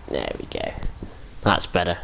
There we go. That's better.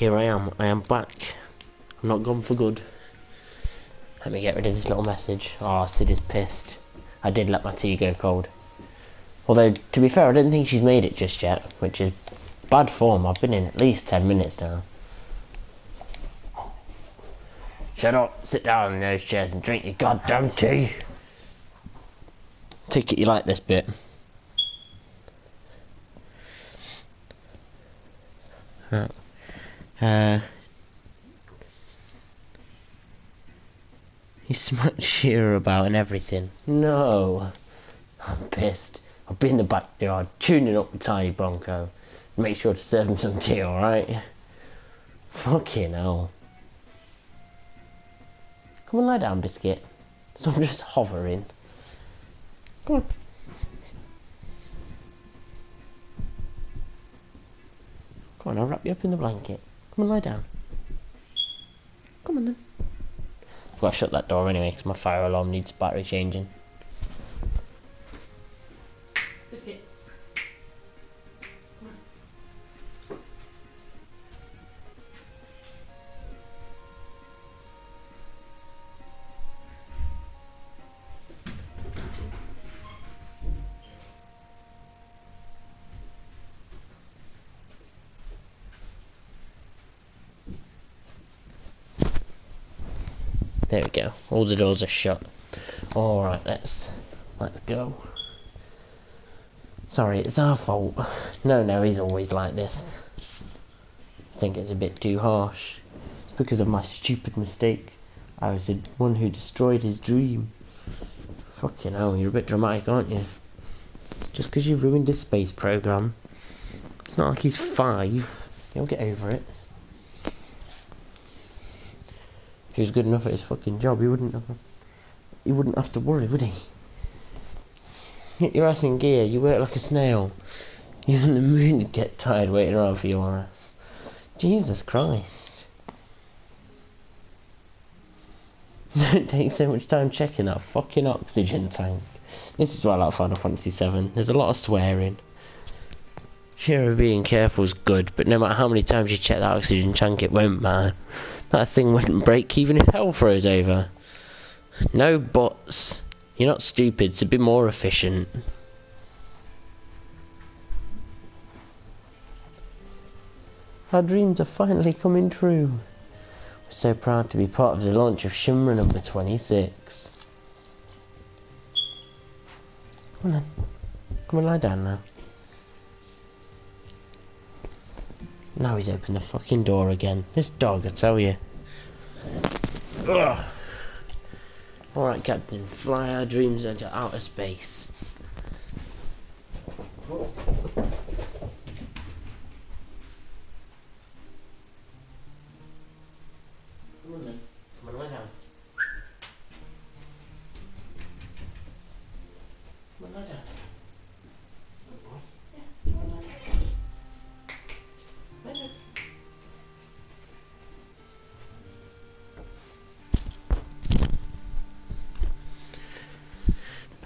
Here I am back. I'm not gone for good. Let me get rid of this little message. Oh, Sid is pissed. I did let my tea go cold. Although, to be fair, I don't think she's made it just yet, which is bad form. I've been in at least 10 minutes now. Shut up, sit down in those chairs and drink your goddamn tea. Take it you like this bit. Right. He smacked Shearer about and everything. No, I'm pissed. I'll be in the backyard tuning up with Tiny Bronco. Make sure to serve him some tea, alright? Fucking hell. Come on, lie down, Biscuit. Stop just hovering. Come on. Come on, I'll wrap you up in the blanket. Come on, lie down. Come on then. I've got to shut that door anyway because my fire alarm needs battery changing. Biscuit. Come on. There we go. All the doors are shut. All right, let's go. Sorry, it's our fault. No, he's always like this. I think it's a bit too harsh. It's because of my stupid mistake. I was the one who destroyed his dream. Fucking hell, you're a bit dramatic, aren't you? Just because you ruined his space program. It's not like he's 5. He'll get over it. If he was good enough at his fucking job, he wouldn't have to worry, would he? Get your ass in gear, you work like a snail. Even the moon would get tired waiting around for your ass. Jesus Christ. Don't take so much time checking that fucking oxygen tank. This is why I like Final Fantasy VII. There's a lot of swearing. Sure, being careful is good, but no matter how many times you check that oxygen tank, it won't matter. That thing wouldn't break even if hell froze over. No buts. You're not stupid, so be more efficient. Our dreams are finally coming true. We're so proud to be part of the launch of Shinra number 26. Come on then. Come and lie down now. Now he's opened the fucking door again. This dog, I tell you. Ugh. Alright, Captain, fly our dreams into outer space. Come on then, come on, lie down. Come on, lie down.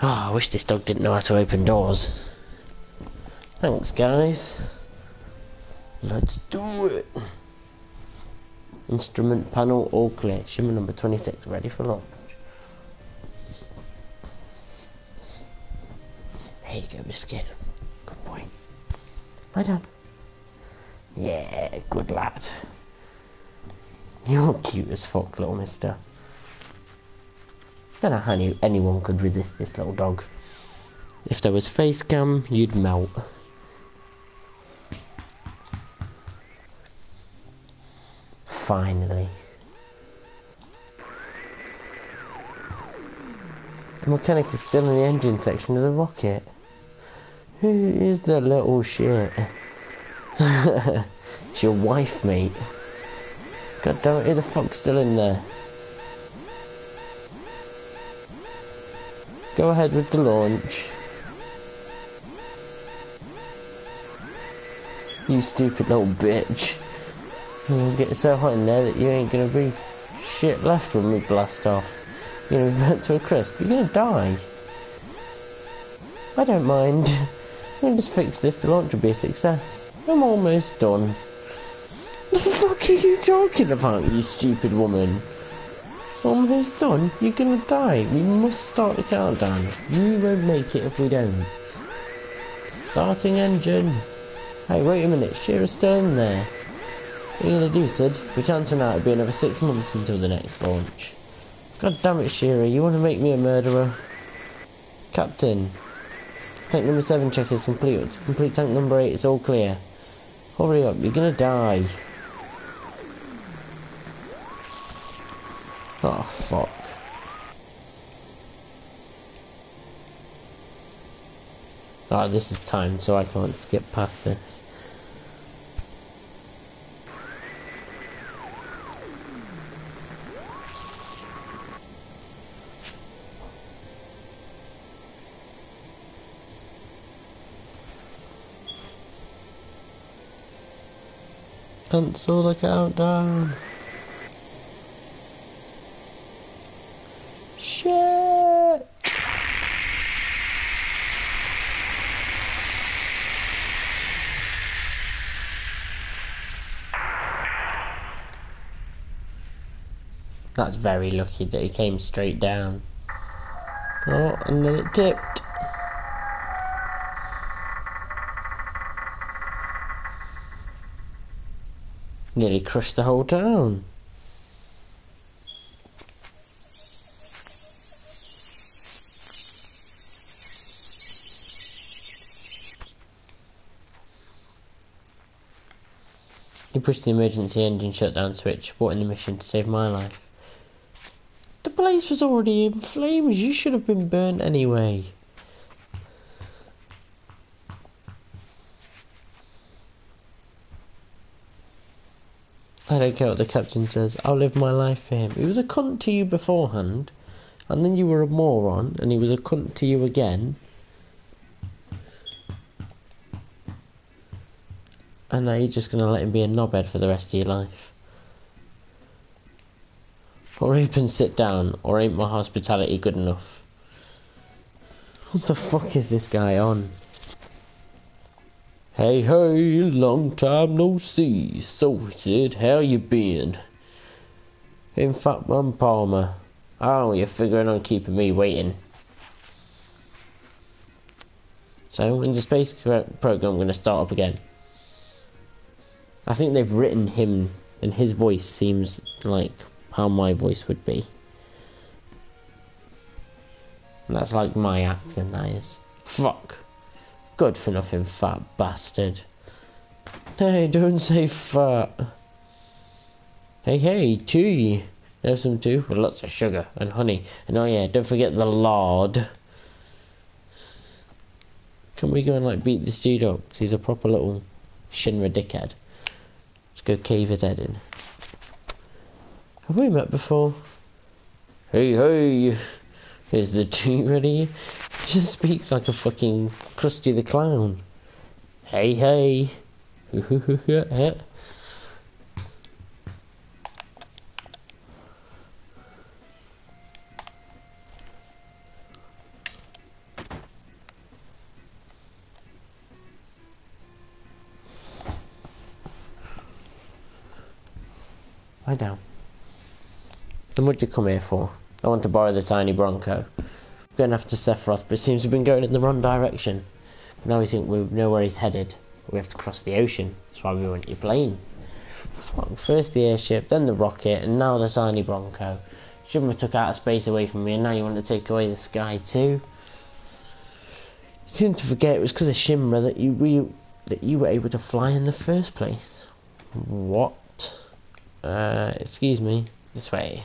Oh, I wish this dog didn't know how to open doors. Thanks, guys. Let's do it. Instrument panel all clear. Shimmer number 26 ready for launch. There you go, Biscuit. Good boy. Lie down. Yeah, good lad. You're cute as fuck, little mister. I don't know how anyone could resist this little dog. If there was face cam, you'd melt. Finally. The mechanic is still in the engine section as a rocket. Who is the little shit? It's your wife, mate. God damn it, who the fuck's still in there? Go ahead with the launch. You stupid little bitch. You'll get so hot in there that you ain't gonna breathe shit left when we blast off. You're gonna be burnt to a crisp. You're gonna die. I don't mind. We'll just fix this. The launch will be a success. I'm almost done. What the fuck are you talking about, you stupid woman? When this done, you're gonna die. We must start the countdown. You won't make it if we don't. Starting engine. Hey, wait a minute. Shira's still in there. You're gonna do, Sid. We can't tonight. It'll be another 6 months until the next launch. God damn it, Shira. You wanna make me a murderer? Captain. Tank number 7 check is complete. Complete tank number 8. It's all clear. Hurry up. You're gonna die. Oh, fuck. Ah, this is timed, so I can't skip past this. Cancel the countdown. Shit! That's very lucky that he came straight down. Oh, and then it tipped. Nearly crushed the whole town. You push the emergency engine shutdown switch, what in the mission to save my life. The place was already in flames, you should have been burnt anyway. I don't care what the captain says, I'll live my life for him. He was a cunt to you beforehand, and then you were a moron, and he was a cunt to you again. And now you're just gonna let him be a knobhead for the rest of your life. Hurry up and sit down, or ain't my hospitality good enough. What the fuck is this guy on? Hey, hey, long time no see. So, Sid, how you been? In fact, man Palmer, how long are you figuring on keeping me waiting? So, when's the space program gonna start up again? I think they've written him, and his voice seems like how my voice would be. And that's like my accent, that is. Fuck. Good for nothing, fat bastard. Hey, don't say fat. Hey, hey, tea. Have some too, with lots of sugar and honey. And oh yeah, don't forget the lard. Can we go and like beat this dude up? Because he's a proper little Shinra dickhead. Let's go cave his head in. Have we met before? Hey, hey! Is the tea ready? Just speaks like a fucking Krusty the Clown. Hey, hey! Lie down. Then what'd you come here for? I want to borrow the Tiny Bronco. We're going after Sephiroth, but it seems we've been going in the wrong direction. Now we think we know where he's headed. We have to cross the ocean. That's why we want your plane. First the airship, then the rocket, and now the Tiny Bronco. Shouldn't have took outer space away from me, and now you want to take away the sky too? You seem to forget it was because of Shinra that you were able to fly in the first place. What? Excuse me, this way.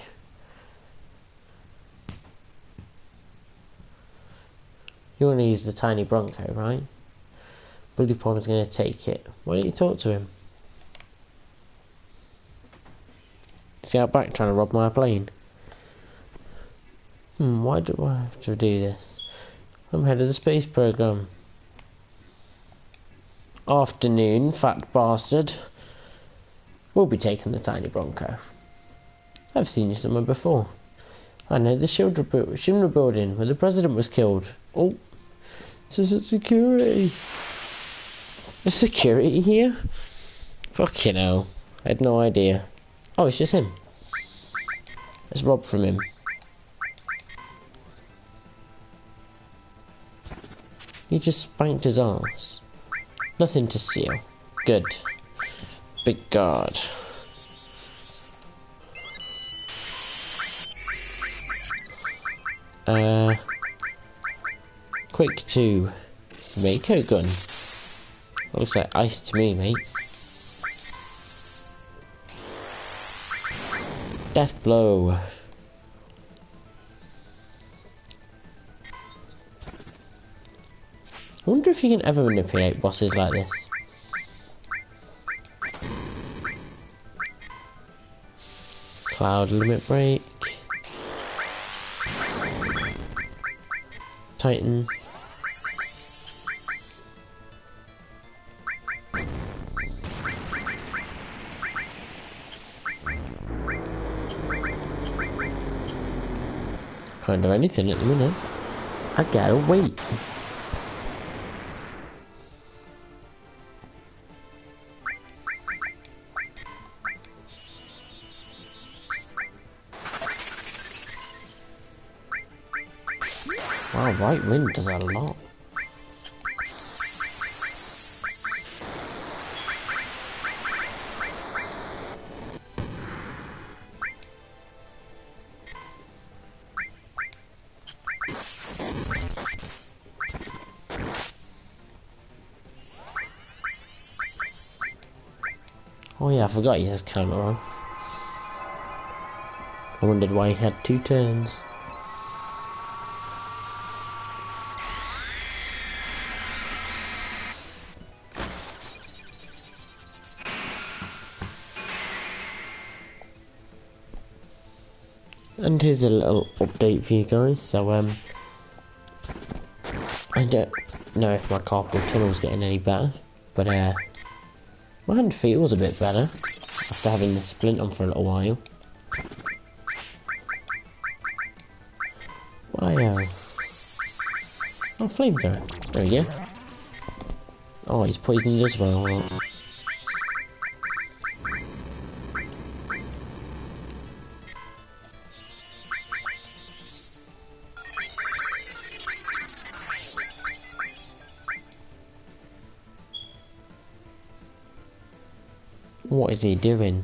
You want to use the Tiny Bronco, right? Bully Palmer's going to take it. Why don't you talk to him? Is he out back trying to rob my plane? Why do I have to do this? I'm head of the space program. Afternoon, fat bastard. We'll be taking the Tiny Bronco. I've seen you somewhere before. I know the Shinra building where the president was killed. Oh, this is security. Is security here? Fucking hell. I had no idea. Oh, it's just him. Let's rob from him. He just spanked his ass. Nothing to seal. Good. Big guard. Quick to Mako gun. Looks like ice to me, mate. Death blow. I wonder if you can ever manipulate bosses like this. Cloud limit break. Titan. Can't do anything at the minute. I gotta wait. Wow, right wind does that a lot. Oh yeah, I forgot he has camera on. I wondered why he had two turns. And here's a little update for you guys, so I don't know if my carpal tunnel's getting any better, but my hand feels a bit better after having the splint on for a little while. Wow. Oh, flamethrower. There we go. Oh, he's poisoned as well. What is he doing?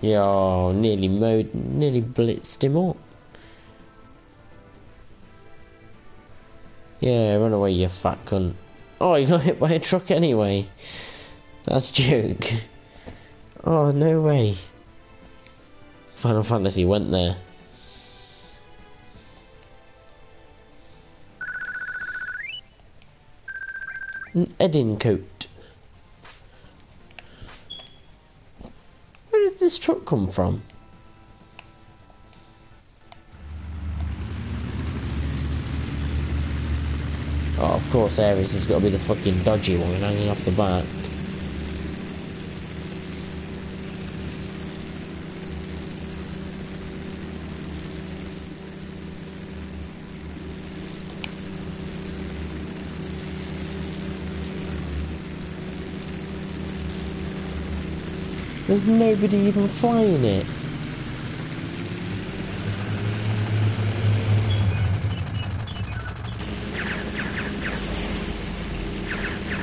Yo, nearly blitzed him up. Yeah, run away, you fat cunt. Oh, he got hit by a truck anyway. That's a joke. Oh, no way. Final Fantasy went there. An Odin coat. Where did this truck come from? Oh, of course, Aeris has got to be the fucking dodgy one hanging off the back. There's nobody even flying it.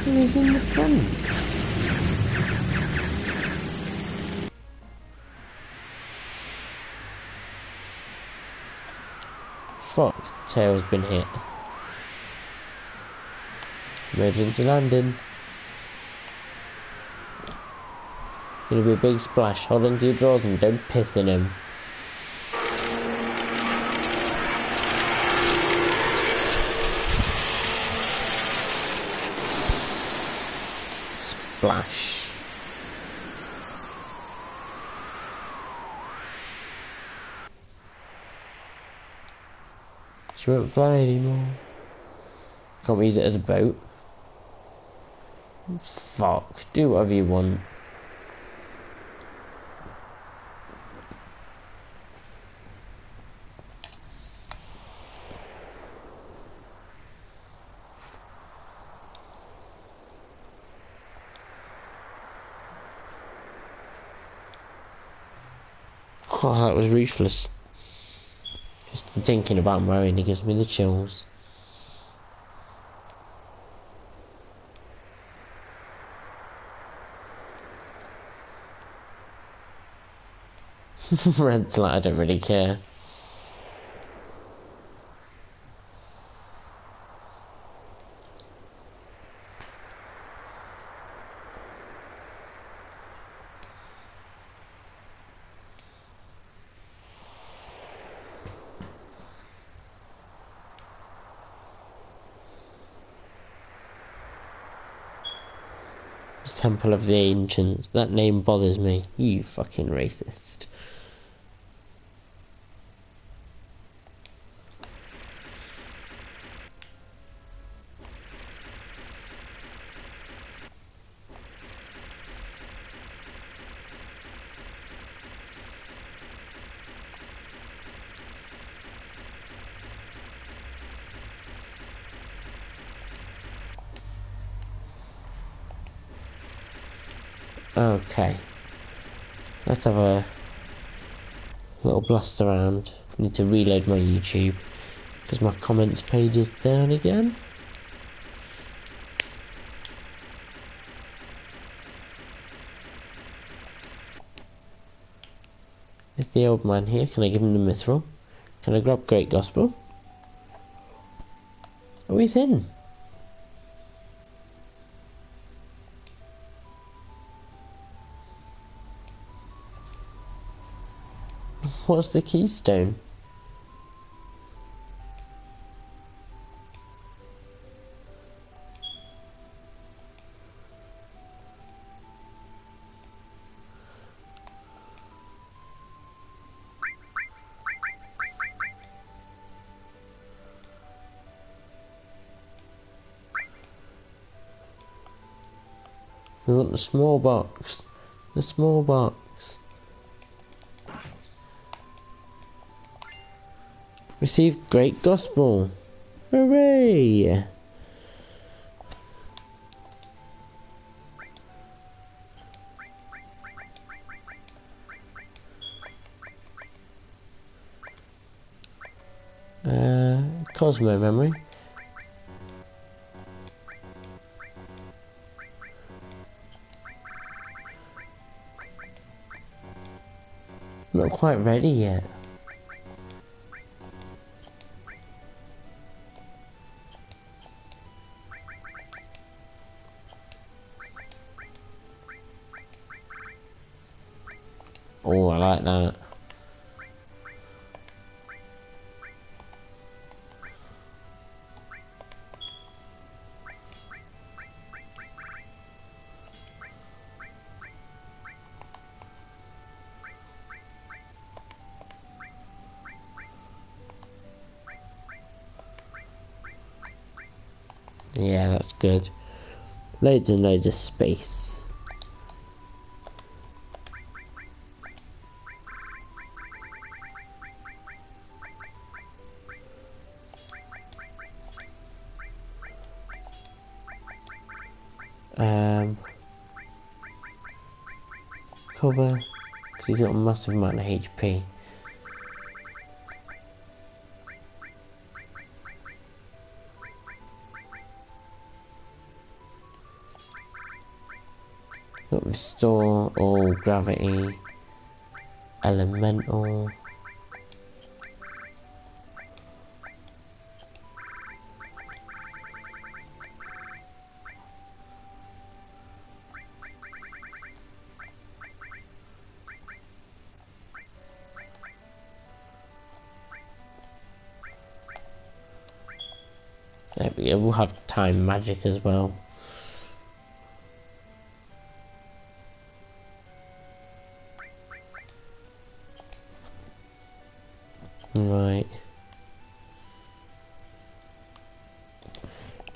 Who's in the front? Fuck, tail's been hit. Emergency landing. Gonna be a big splash. Hold on to your drawers and don't piss in him. Splash. She won't fly anymore. Can't we use it as a boat? Fuck. Do whatever you want. Oh, that was ruthless. Just thinking about Marion, it gives me the chills. Red's like, I don't really care. Temple of the Ancients. That name bothers me. You fucking racist. Okay, let's have a little blast around. I need to reload my YouTube because my comments page is down again. Is the old man here? Can I give him the mithril? Can I grab Great Gospel? Oh, he's in. What's the keystone? We want the small box. The small box. Receive Great Gospel. Hooray! Cosmo memory. I'm not quite ready yet. Oh, I like that. Yeah, that's good. Loads and loads of space. Cover, because he's got a massive amount of HP. Got Restore, all Gravity, Elemental. It will have time magic as well. Right.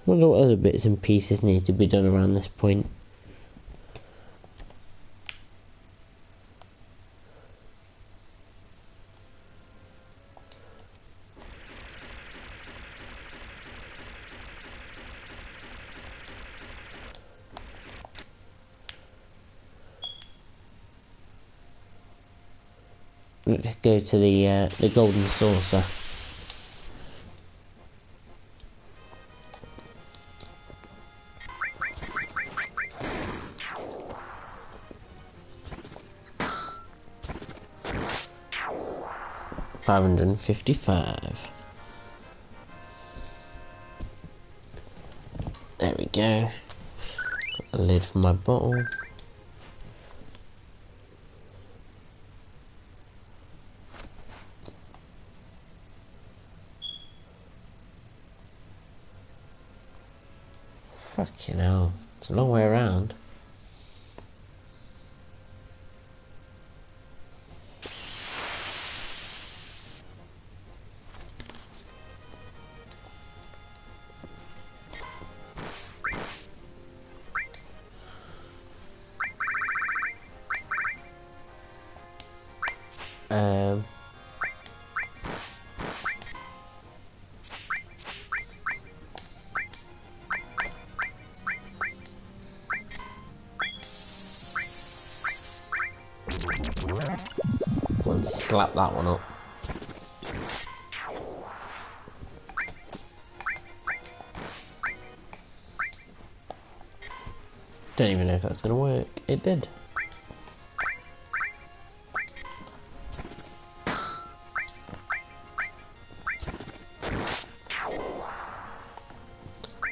Wonder what other bits and pieces need to be done around this point. go to the golden saucer. $555. There we go. Got a lid for my bottle. Fucking hell, it's a long way around. Slap that one up. Don't even know if that's gonna work. It did.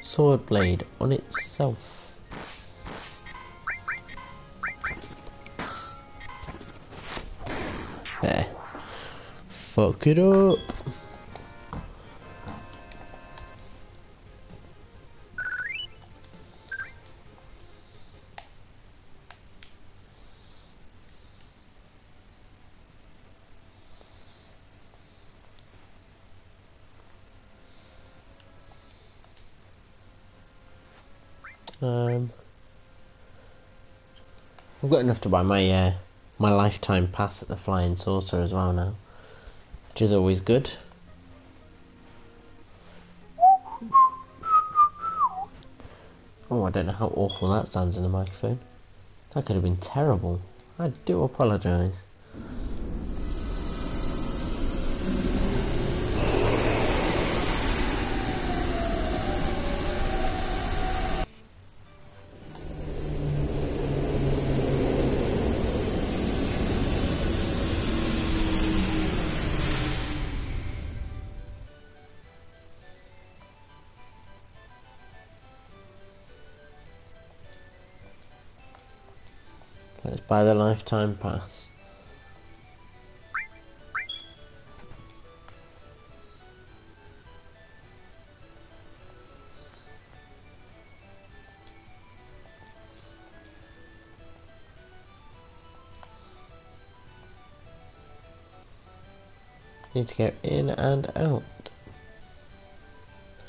Sword blade on itself. Fuck it up. I've got enough to buy my my lifetime pass at the Flying Saucer as well now, which is always good. Oh, I don't know how awful that sounds in the microphone. That could have been terrible. I do apologise. By the lifetime pass. Need to go in and out.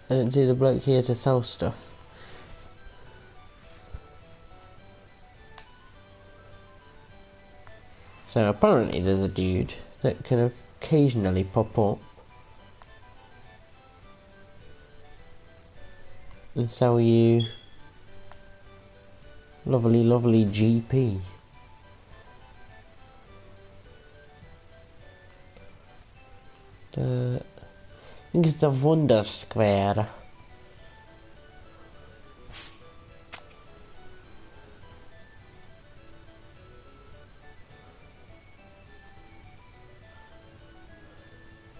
I didn't see the bloke here to sell stuff. So apparently there's a dude that can occasionally pop up and sell you lovely, lovely GP. I think it's the Wonder Square.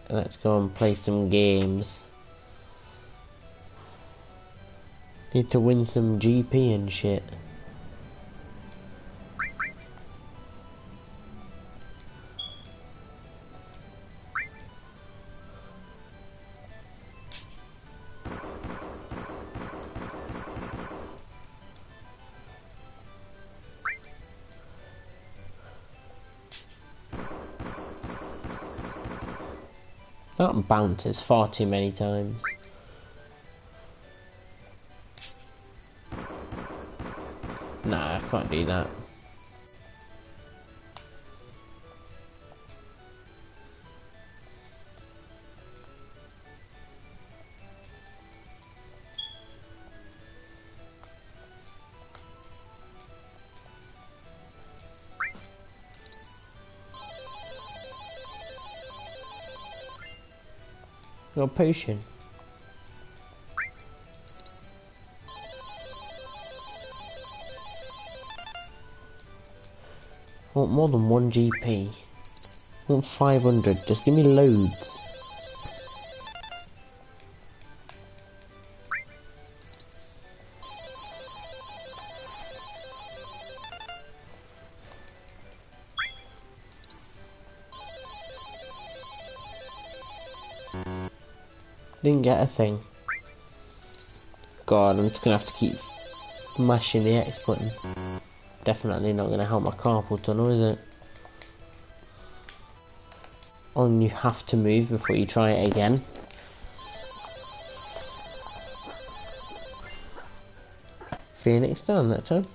Let's go and play some games. Need to win some GP and shit. Not bounces far too many times. Nah, I can't do that. You're patient. I want more than 1 GP. I want 500. Just give me loads. Didn't get a thing. God, I'm just gonna have to keep mashing the X button. Definitely not gonna help my carpal tunnel, is it? Oh, and you have to move before you try it again. Phoenix down that time.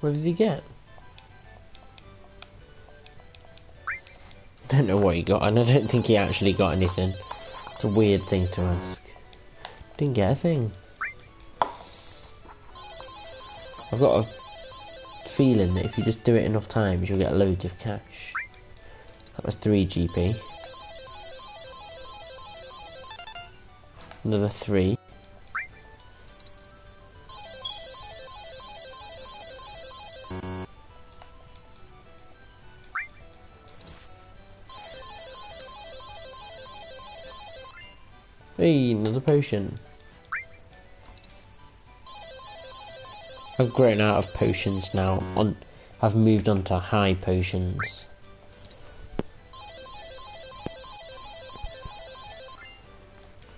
What did he get? Don't know what he got, and I don't think he actually got anything. It's a weird thing to ask. Didn't get a thing. I've got a feeling that if you just do it enough times, you'll get loads of cash. That was 3 GP. Another 3. Hey, another potion. I've grown out of potions now. I've moved on to high potions.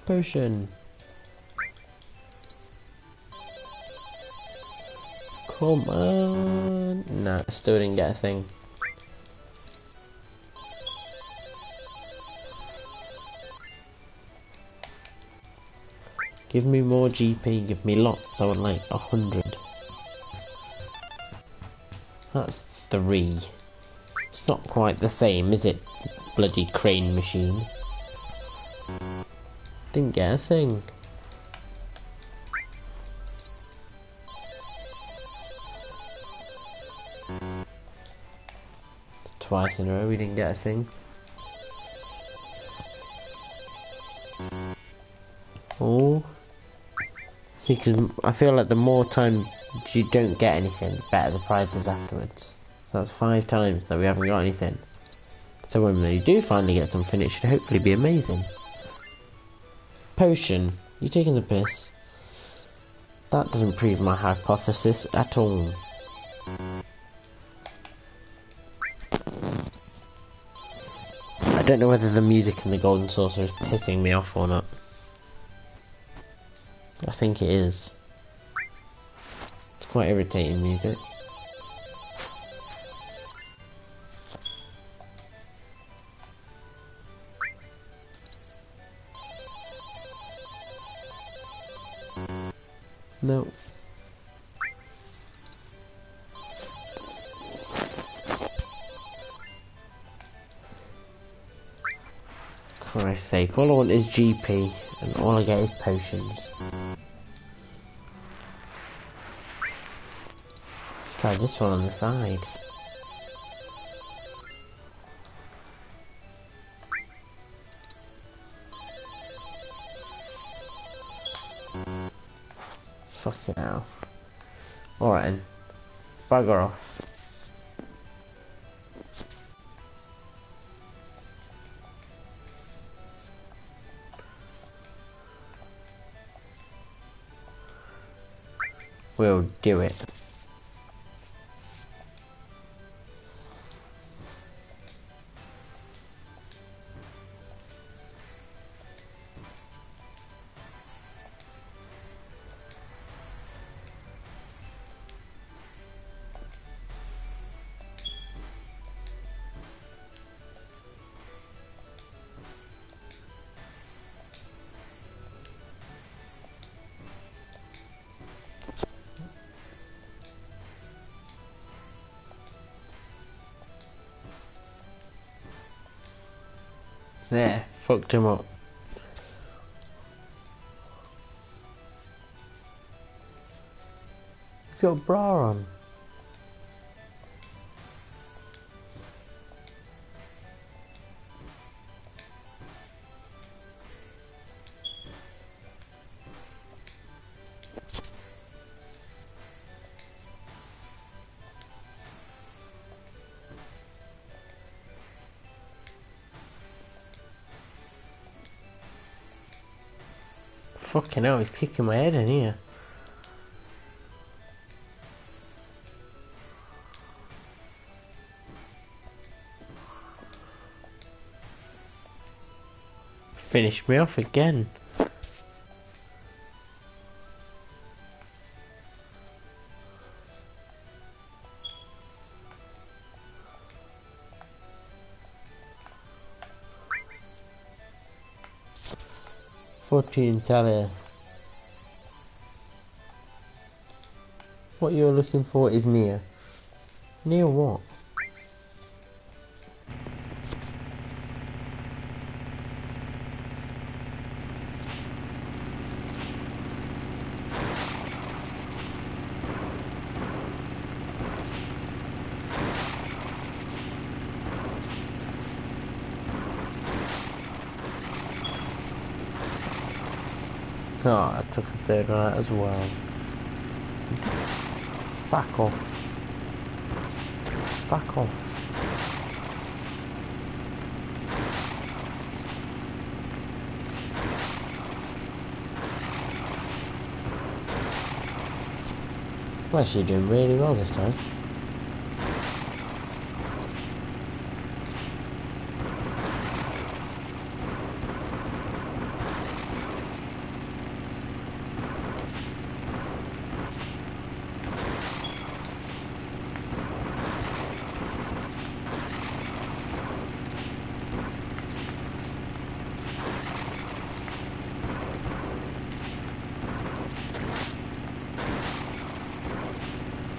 Potion. Come on. Nah, still didn't get a thing. Give me more GP, give me lots, I want like 100. That's 3. It's not quite the same, is it? Bloody crane machine. Didn't get a thing. Twice in a row we didn't get a thing. Oh. Because I feel like the more times you don't get anything, the better the prize is afterwards. So that's 5 times that we haven't got anything. So when we do finally get something, it should hopefully be amazing. Potion. You taking the piss? That doesn't prove my hypothesis at all. I don't know whether the music in the Golden Saucer is pissing me off or not. I think it is. It's quite irritating music. No. Christ's sake, all I want is GP. And all I get is potions. Let's try this one on the side. Fuck it out. Alright then. Bugger off. We'll do it. there fucked him up. He's got a bra on. Fucking hell, he's kicking my head in here. Finish me off again. Teller. What you're looking for is near. Near what? Third one out as well. Back off. Back off. Well, she's doing really well this time.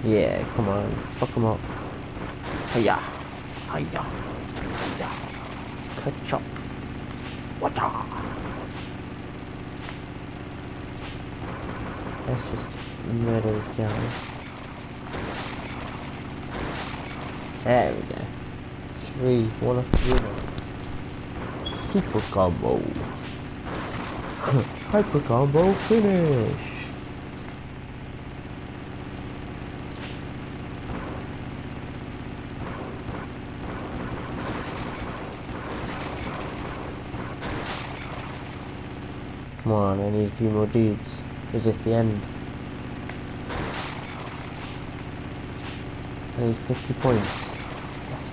Yeah, come on, fuck him up. Hiya, hiya, hiya, ketchup, water. Let's just murder this guy. There we go. 3, 1 of 3. Super combo. Hyper combo finish. Come on, I need a few more dudes. Resist the end. I need 50 points. Yes.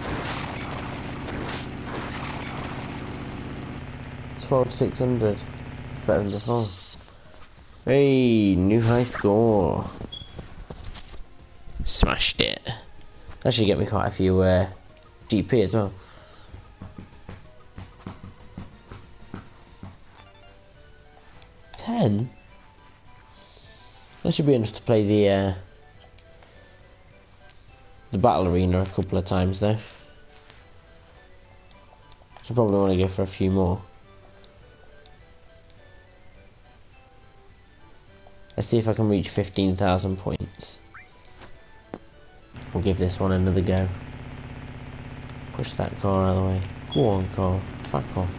12,600. Better than before. Hey, new high score. Smashed it. That should get me quite a few DP as well. That should be enough to play the battle arena a couple of times though. So probably want to go for a few more. Let's see if I can reach 15,000 points. We'll give this one another go. Push that car out of the way. Go on, car. Fuck off.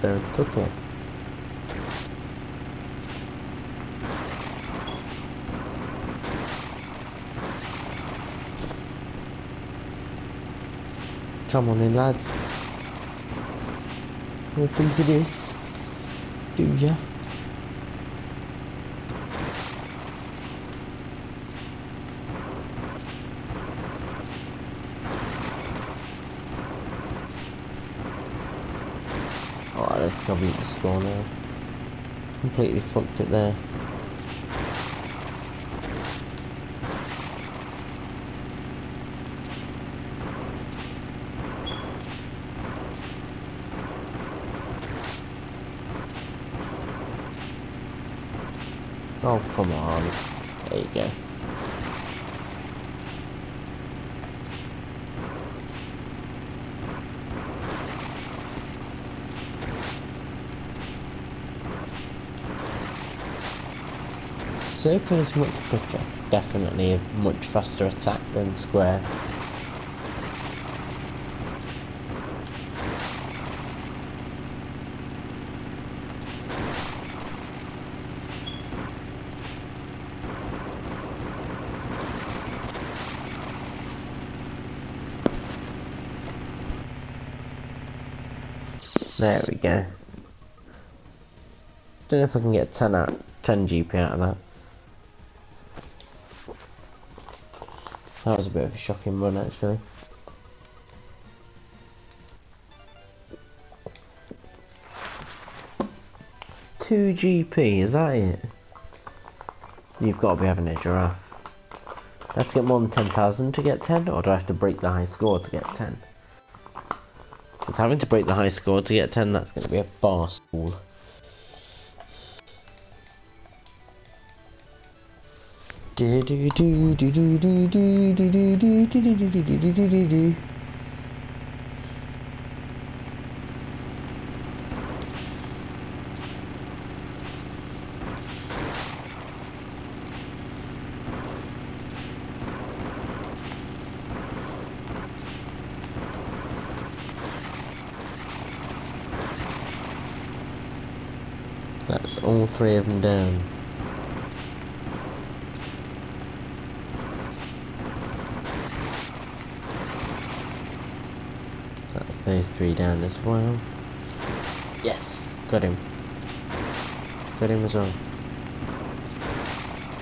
There and took it. Come on in, lads. You're pleased it is, do ya? have probably hit the score now. Completely fucked it there. Oh, come on. There you go. Circle is much quicker. Definitely a much faster attack than square. There we go. Don't know if I can get 10 out, 10 GP out of that. That was a bit of a shocking run, actually. Two GP, is that it? You've got to be having a giraffe. Do I have to get more than 10,000 to get 10, or do I have to break the high score to get 10? With having to break the high score to get 10, that's going to be a barstool. That's all three of them down. That's those three down as well. Yes! Got him. Got him as well.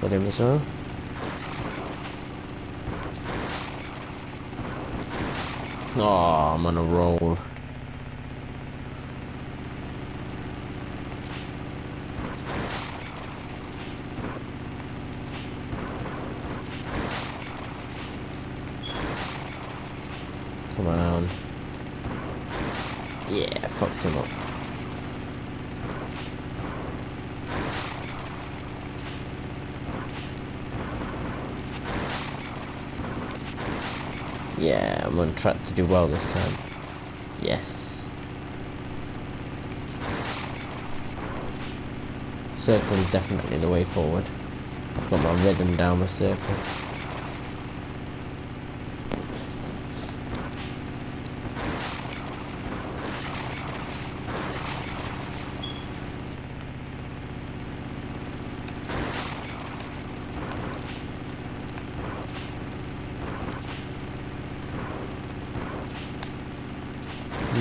Got him as well. Oh, I'm on a roll. Yeah, I'm on track to do well this time. Yes. Circle is definitely the way forward. I've got my rhythm down with circle.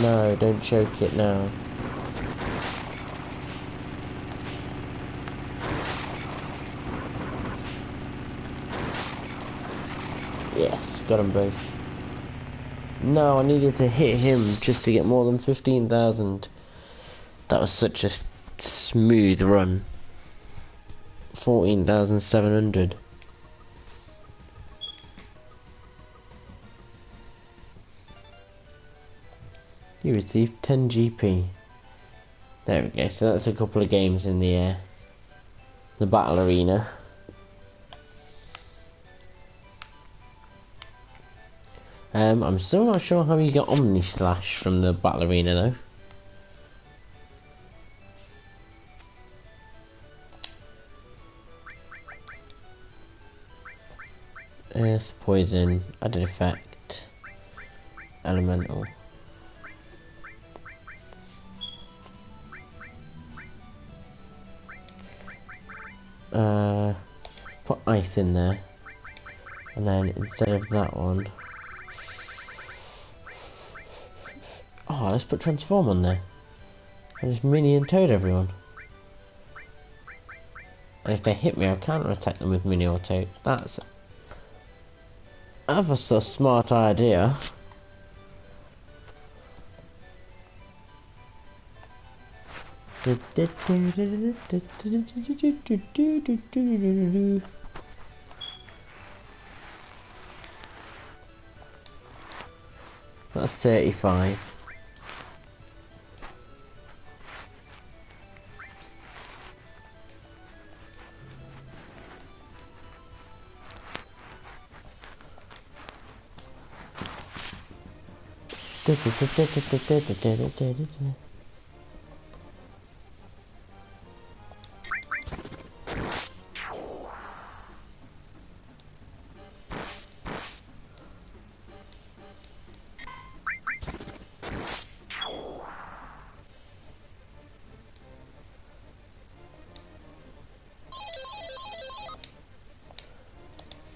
No, don't choke it now. Yes, got them both. No, I needed to hit him just to get more than 15,000. That was such a smooth run. 14,700. You received 10 GP. There we go, so that's a couple of games in the battle arena. I'm still not sure how you get Omni Slash from the battle arena though. Earth, Poison, Added Effect, Elemental. Put ice in there, and then instead of that one, oh, let's put transform on there, and just mini and toad everyone. And if they hit me, I counter attack them with mini or toad. That's ever so smart idea. That's 35.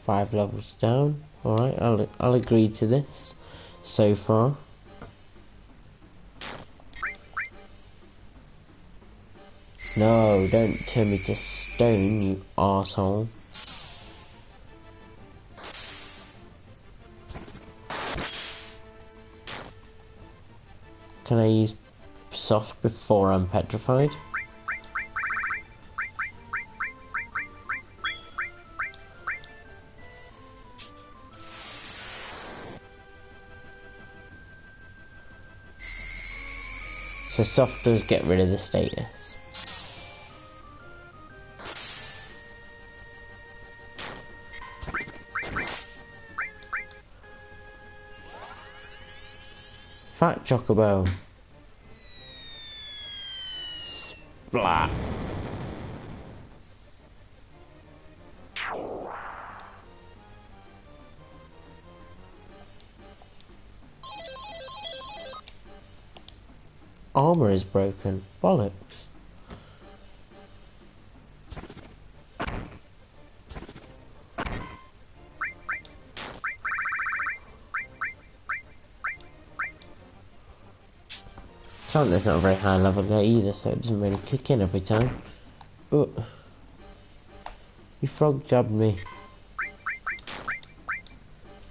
Five levels down. All right, I'll agree to this so far. No, don't turn me to stone, you arsehole. Can I use soft before I'm petrified? So soft does get rid of the status. Fat Chocobo. Splat. Armor is broken. Bollocks. Counter's not a very high level there either, so it doesn't really kick in every time. Ooh. You frog jabbed me.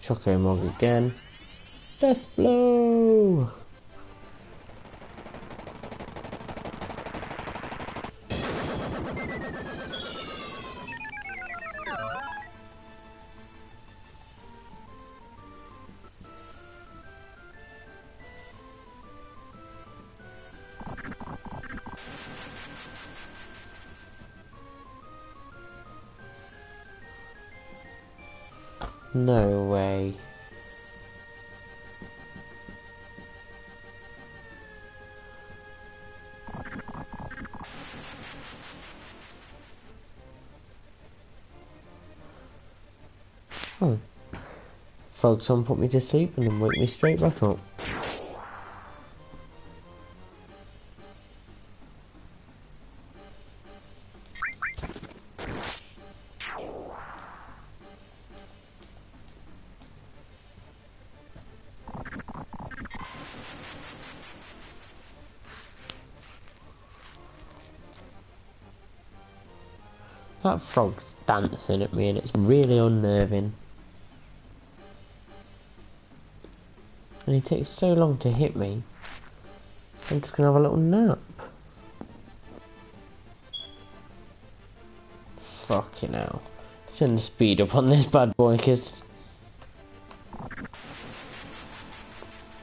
Choco Mog again. Death blow! No way. Oh. Frog's on, put me to sleep and then wake me straight back up. That frog's dancing at me and it's really unnerving. And he takes so long to hit me. I'm just gonna have a little nap. Fucking hell. Turn the speed up on this bad boy, cause...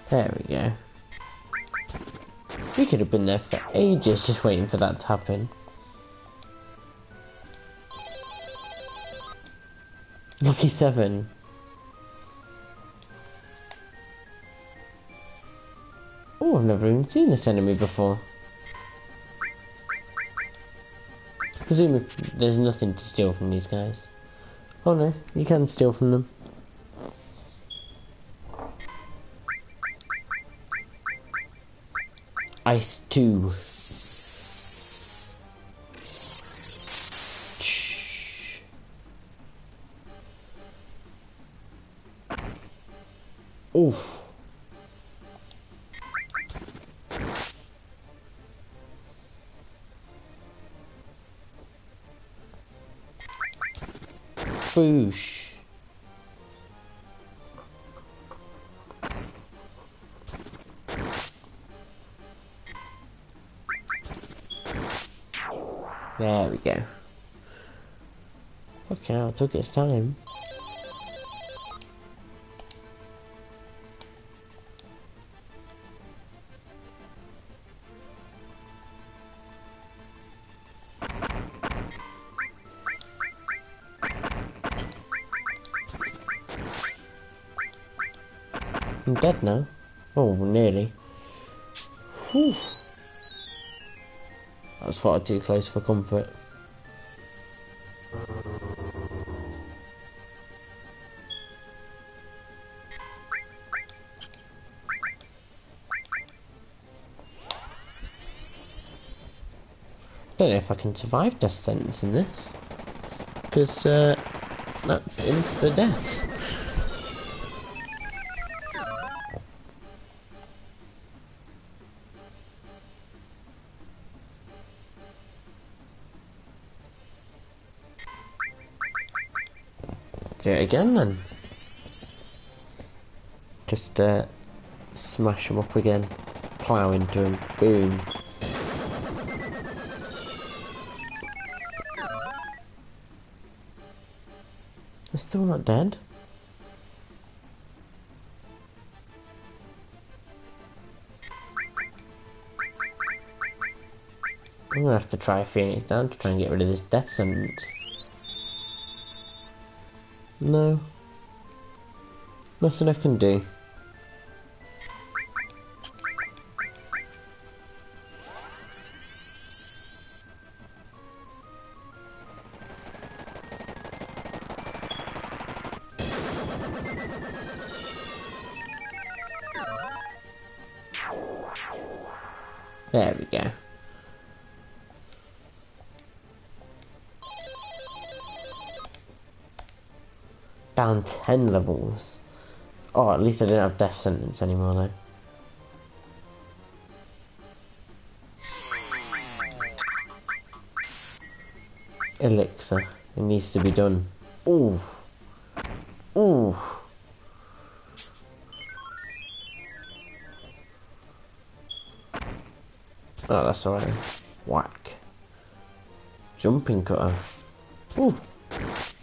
There we go. We could have been there for ages just waiting for that to happen. Lucky 7. Oh, I've never even seen this enemy before. Presumably there's nothing to steal from these guys. Oh no, you can steal from them. Ice 2. Oof. Boosh. There we go. Okay, now it took its time. I'm dead now. Oh, nearly. Whew. That was far too close for comfort. Don't know if I can survive Death Sentence in this, because that's into the death. Do it again then. Just smash him up again. Plow into him. Boom. They're still not dead. I'm gonna have to try Phoenix down to try and get rid of this Death Sentence. No, nothing I can do. There we go. Down 10 levels. Oh, at least I didn't have Death Sentence anymore though. Elixir. It needs to be done. Ooh. Ooh. Oh, that's alright. Whack. Jumping cutter. Ooh.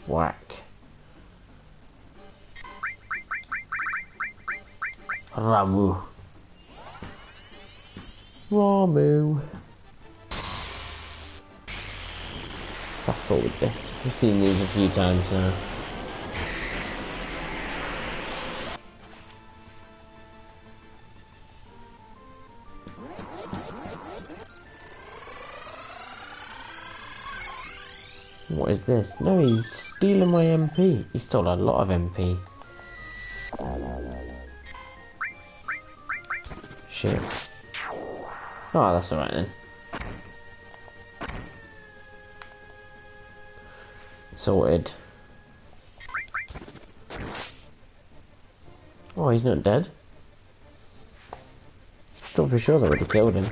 Whack. Ramuh. Ramuh. Let's fast forward this. We've seen these a few times now. What is this? No, he's stealing my MP. He stole a lot of MP. Shit. Oh, that's alright then. Sorted. Oh, he's not dead. Thought for sure they would have killed him.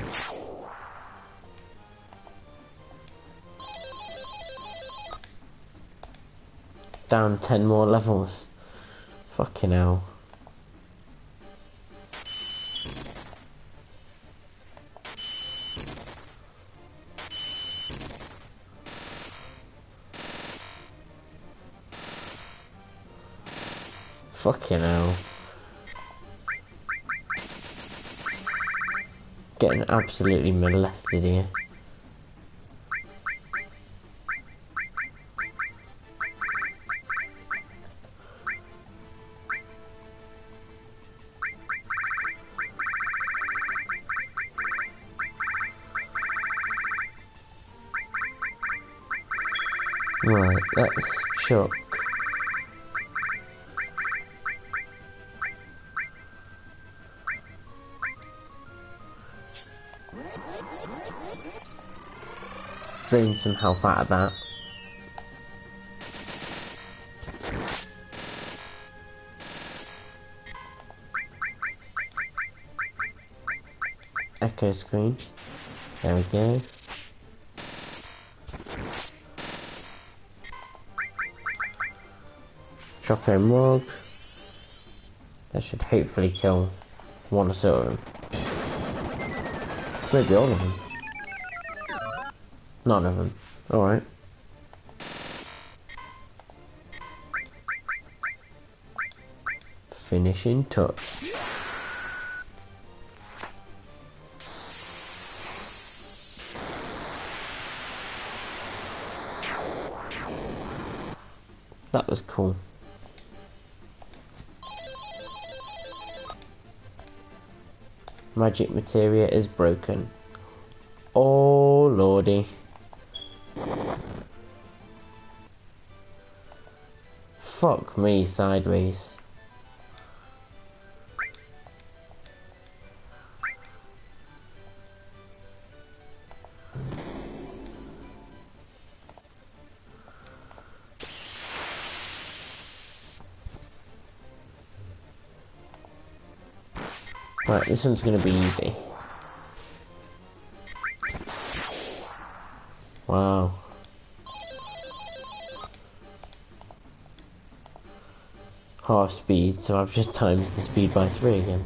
Down 10 more levels. Fucking hell. Fucking hell. Getting absolutely molested here. Right, let's chuck. Drain some health out of that. Echo screen. There we go. Choco Mog. That should hopefully kill one or so of them. Maybe all of them. None of them. Alright. Finishing touch. That was cool. Magic materia is broken. Oh lordy. Fuck me sideways. Right, this one's gonna be easy. Wow. Half speed, so I've just times the speed by 3 again.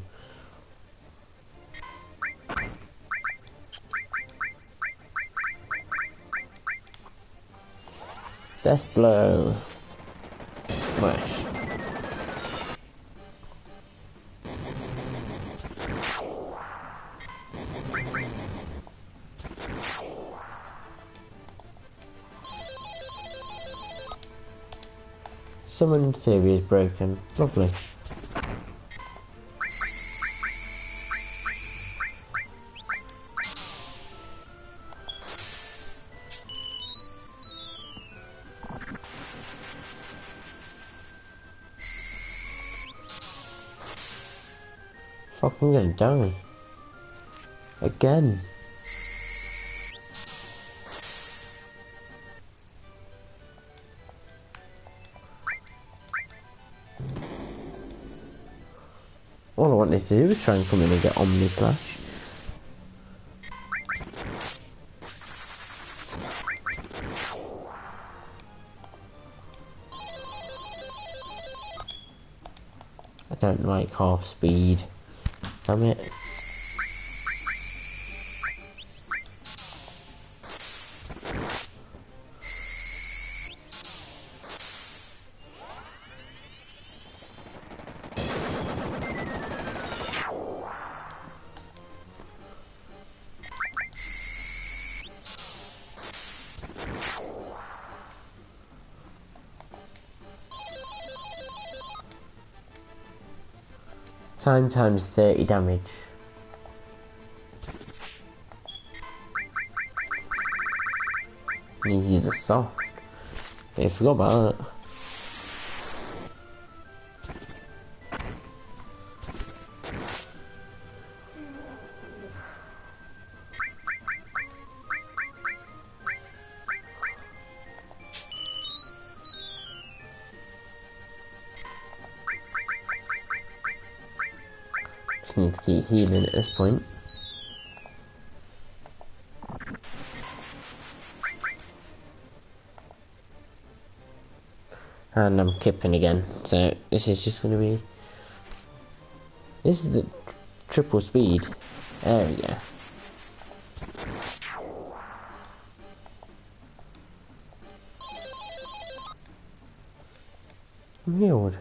Death blow. Smash. Summon theory is broken. Lovely. Fuck, I'm gonna die. Again. To do is try and come in and get Omni Slash. I don't like half speed. Damn it. Time times 30 damage. I need to use a soft. I forgot about that. Need to keep healing at this point. And I'm kipping again, so this is just gonna be... This is the triple speed. There we go. I'm healed.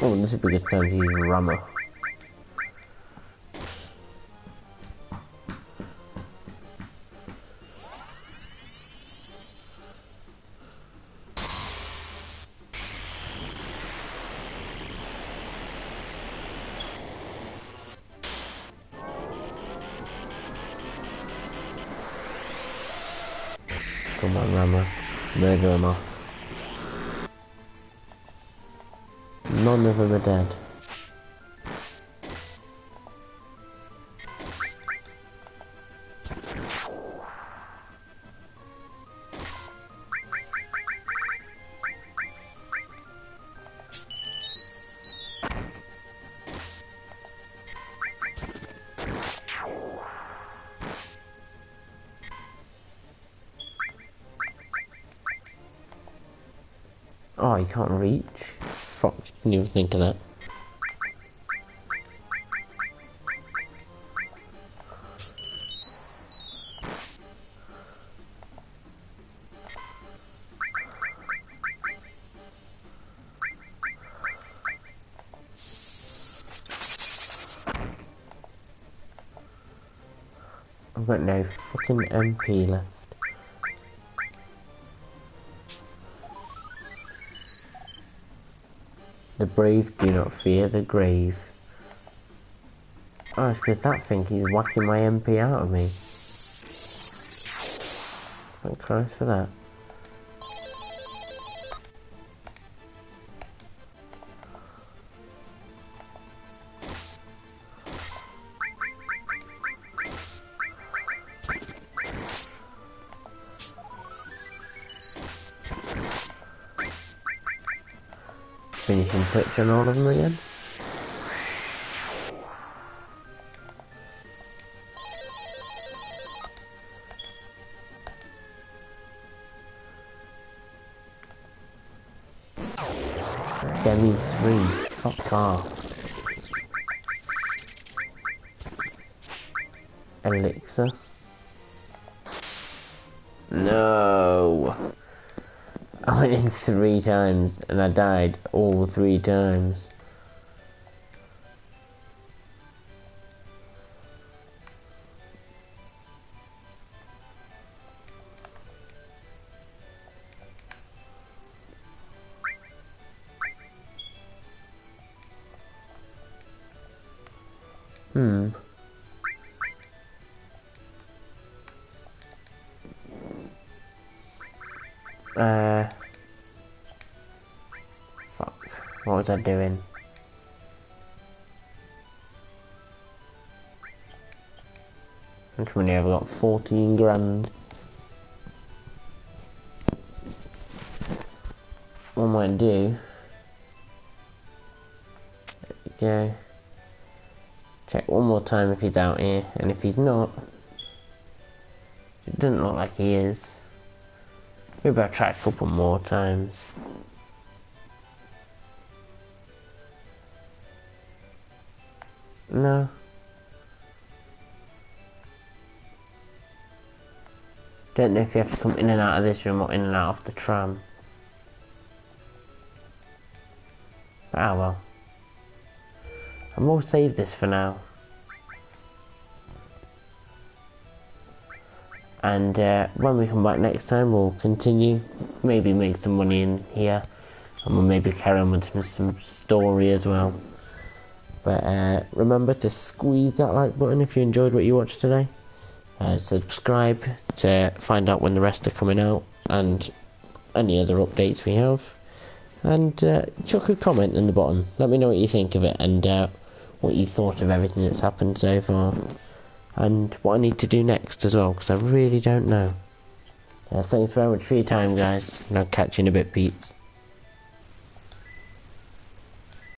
Oh, this would be a good time to use Ramuh. Come on, Ramuh. Murder him off. None of them are dead. Oh, you can't reach. Fuck, didn't even think of that. got no fucking MP left. The brave do not fear the grave. Oh, it's because that thing is whacking my MP out of me. Thank Christ for that. Finishing touch on all of them again. Demi 3, fuck off. Elixir. No! I went in 3 times and I died all 3 times. What was I doing? How much money have I got? 14 grand. What might I do? There we go. Check one more time if he's out here, and if he's not, it doesn't look like he is. Maybe I'll try a couple more times. No. Don't know if you have to come in and out of this room or in and out of the tram. Ah well. I will save this for now. And when we come back next time, we'll continue. Maybe make some money in here. And we'll maybe carry on with some story as well. But remember to squeeze that like button if you enjoyed what you watched today. Subscribe to find out when the rest are coming out and any other updates we have. And chuck a comment in the bottom. Let me know what you think of it and what you thought of everything that's happened so far. And what I need to do next as well, because I really don't know. Thanks very much for your time, guys. And I'll catch you in a bit, peeps.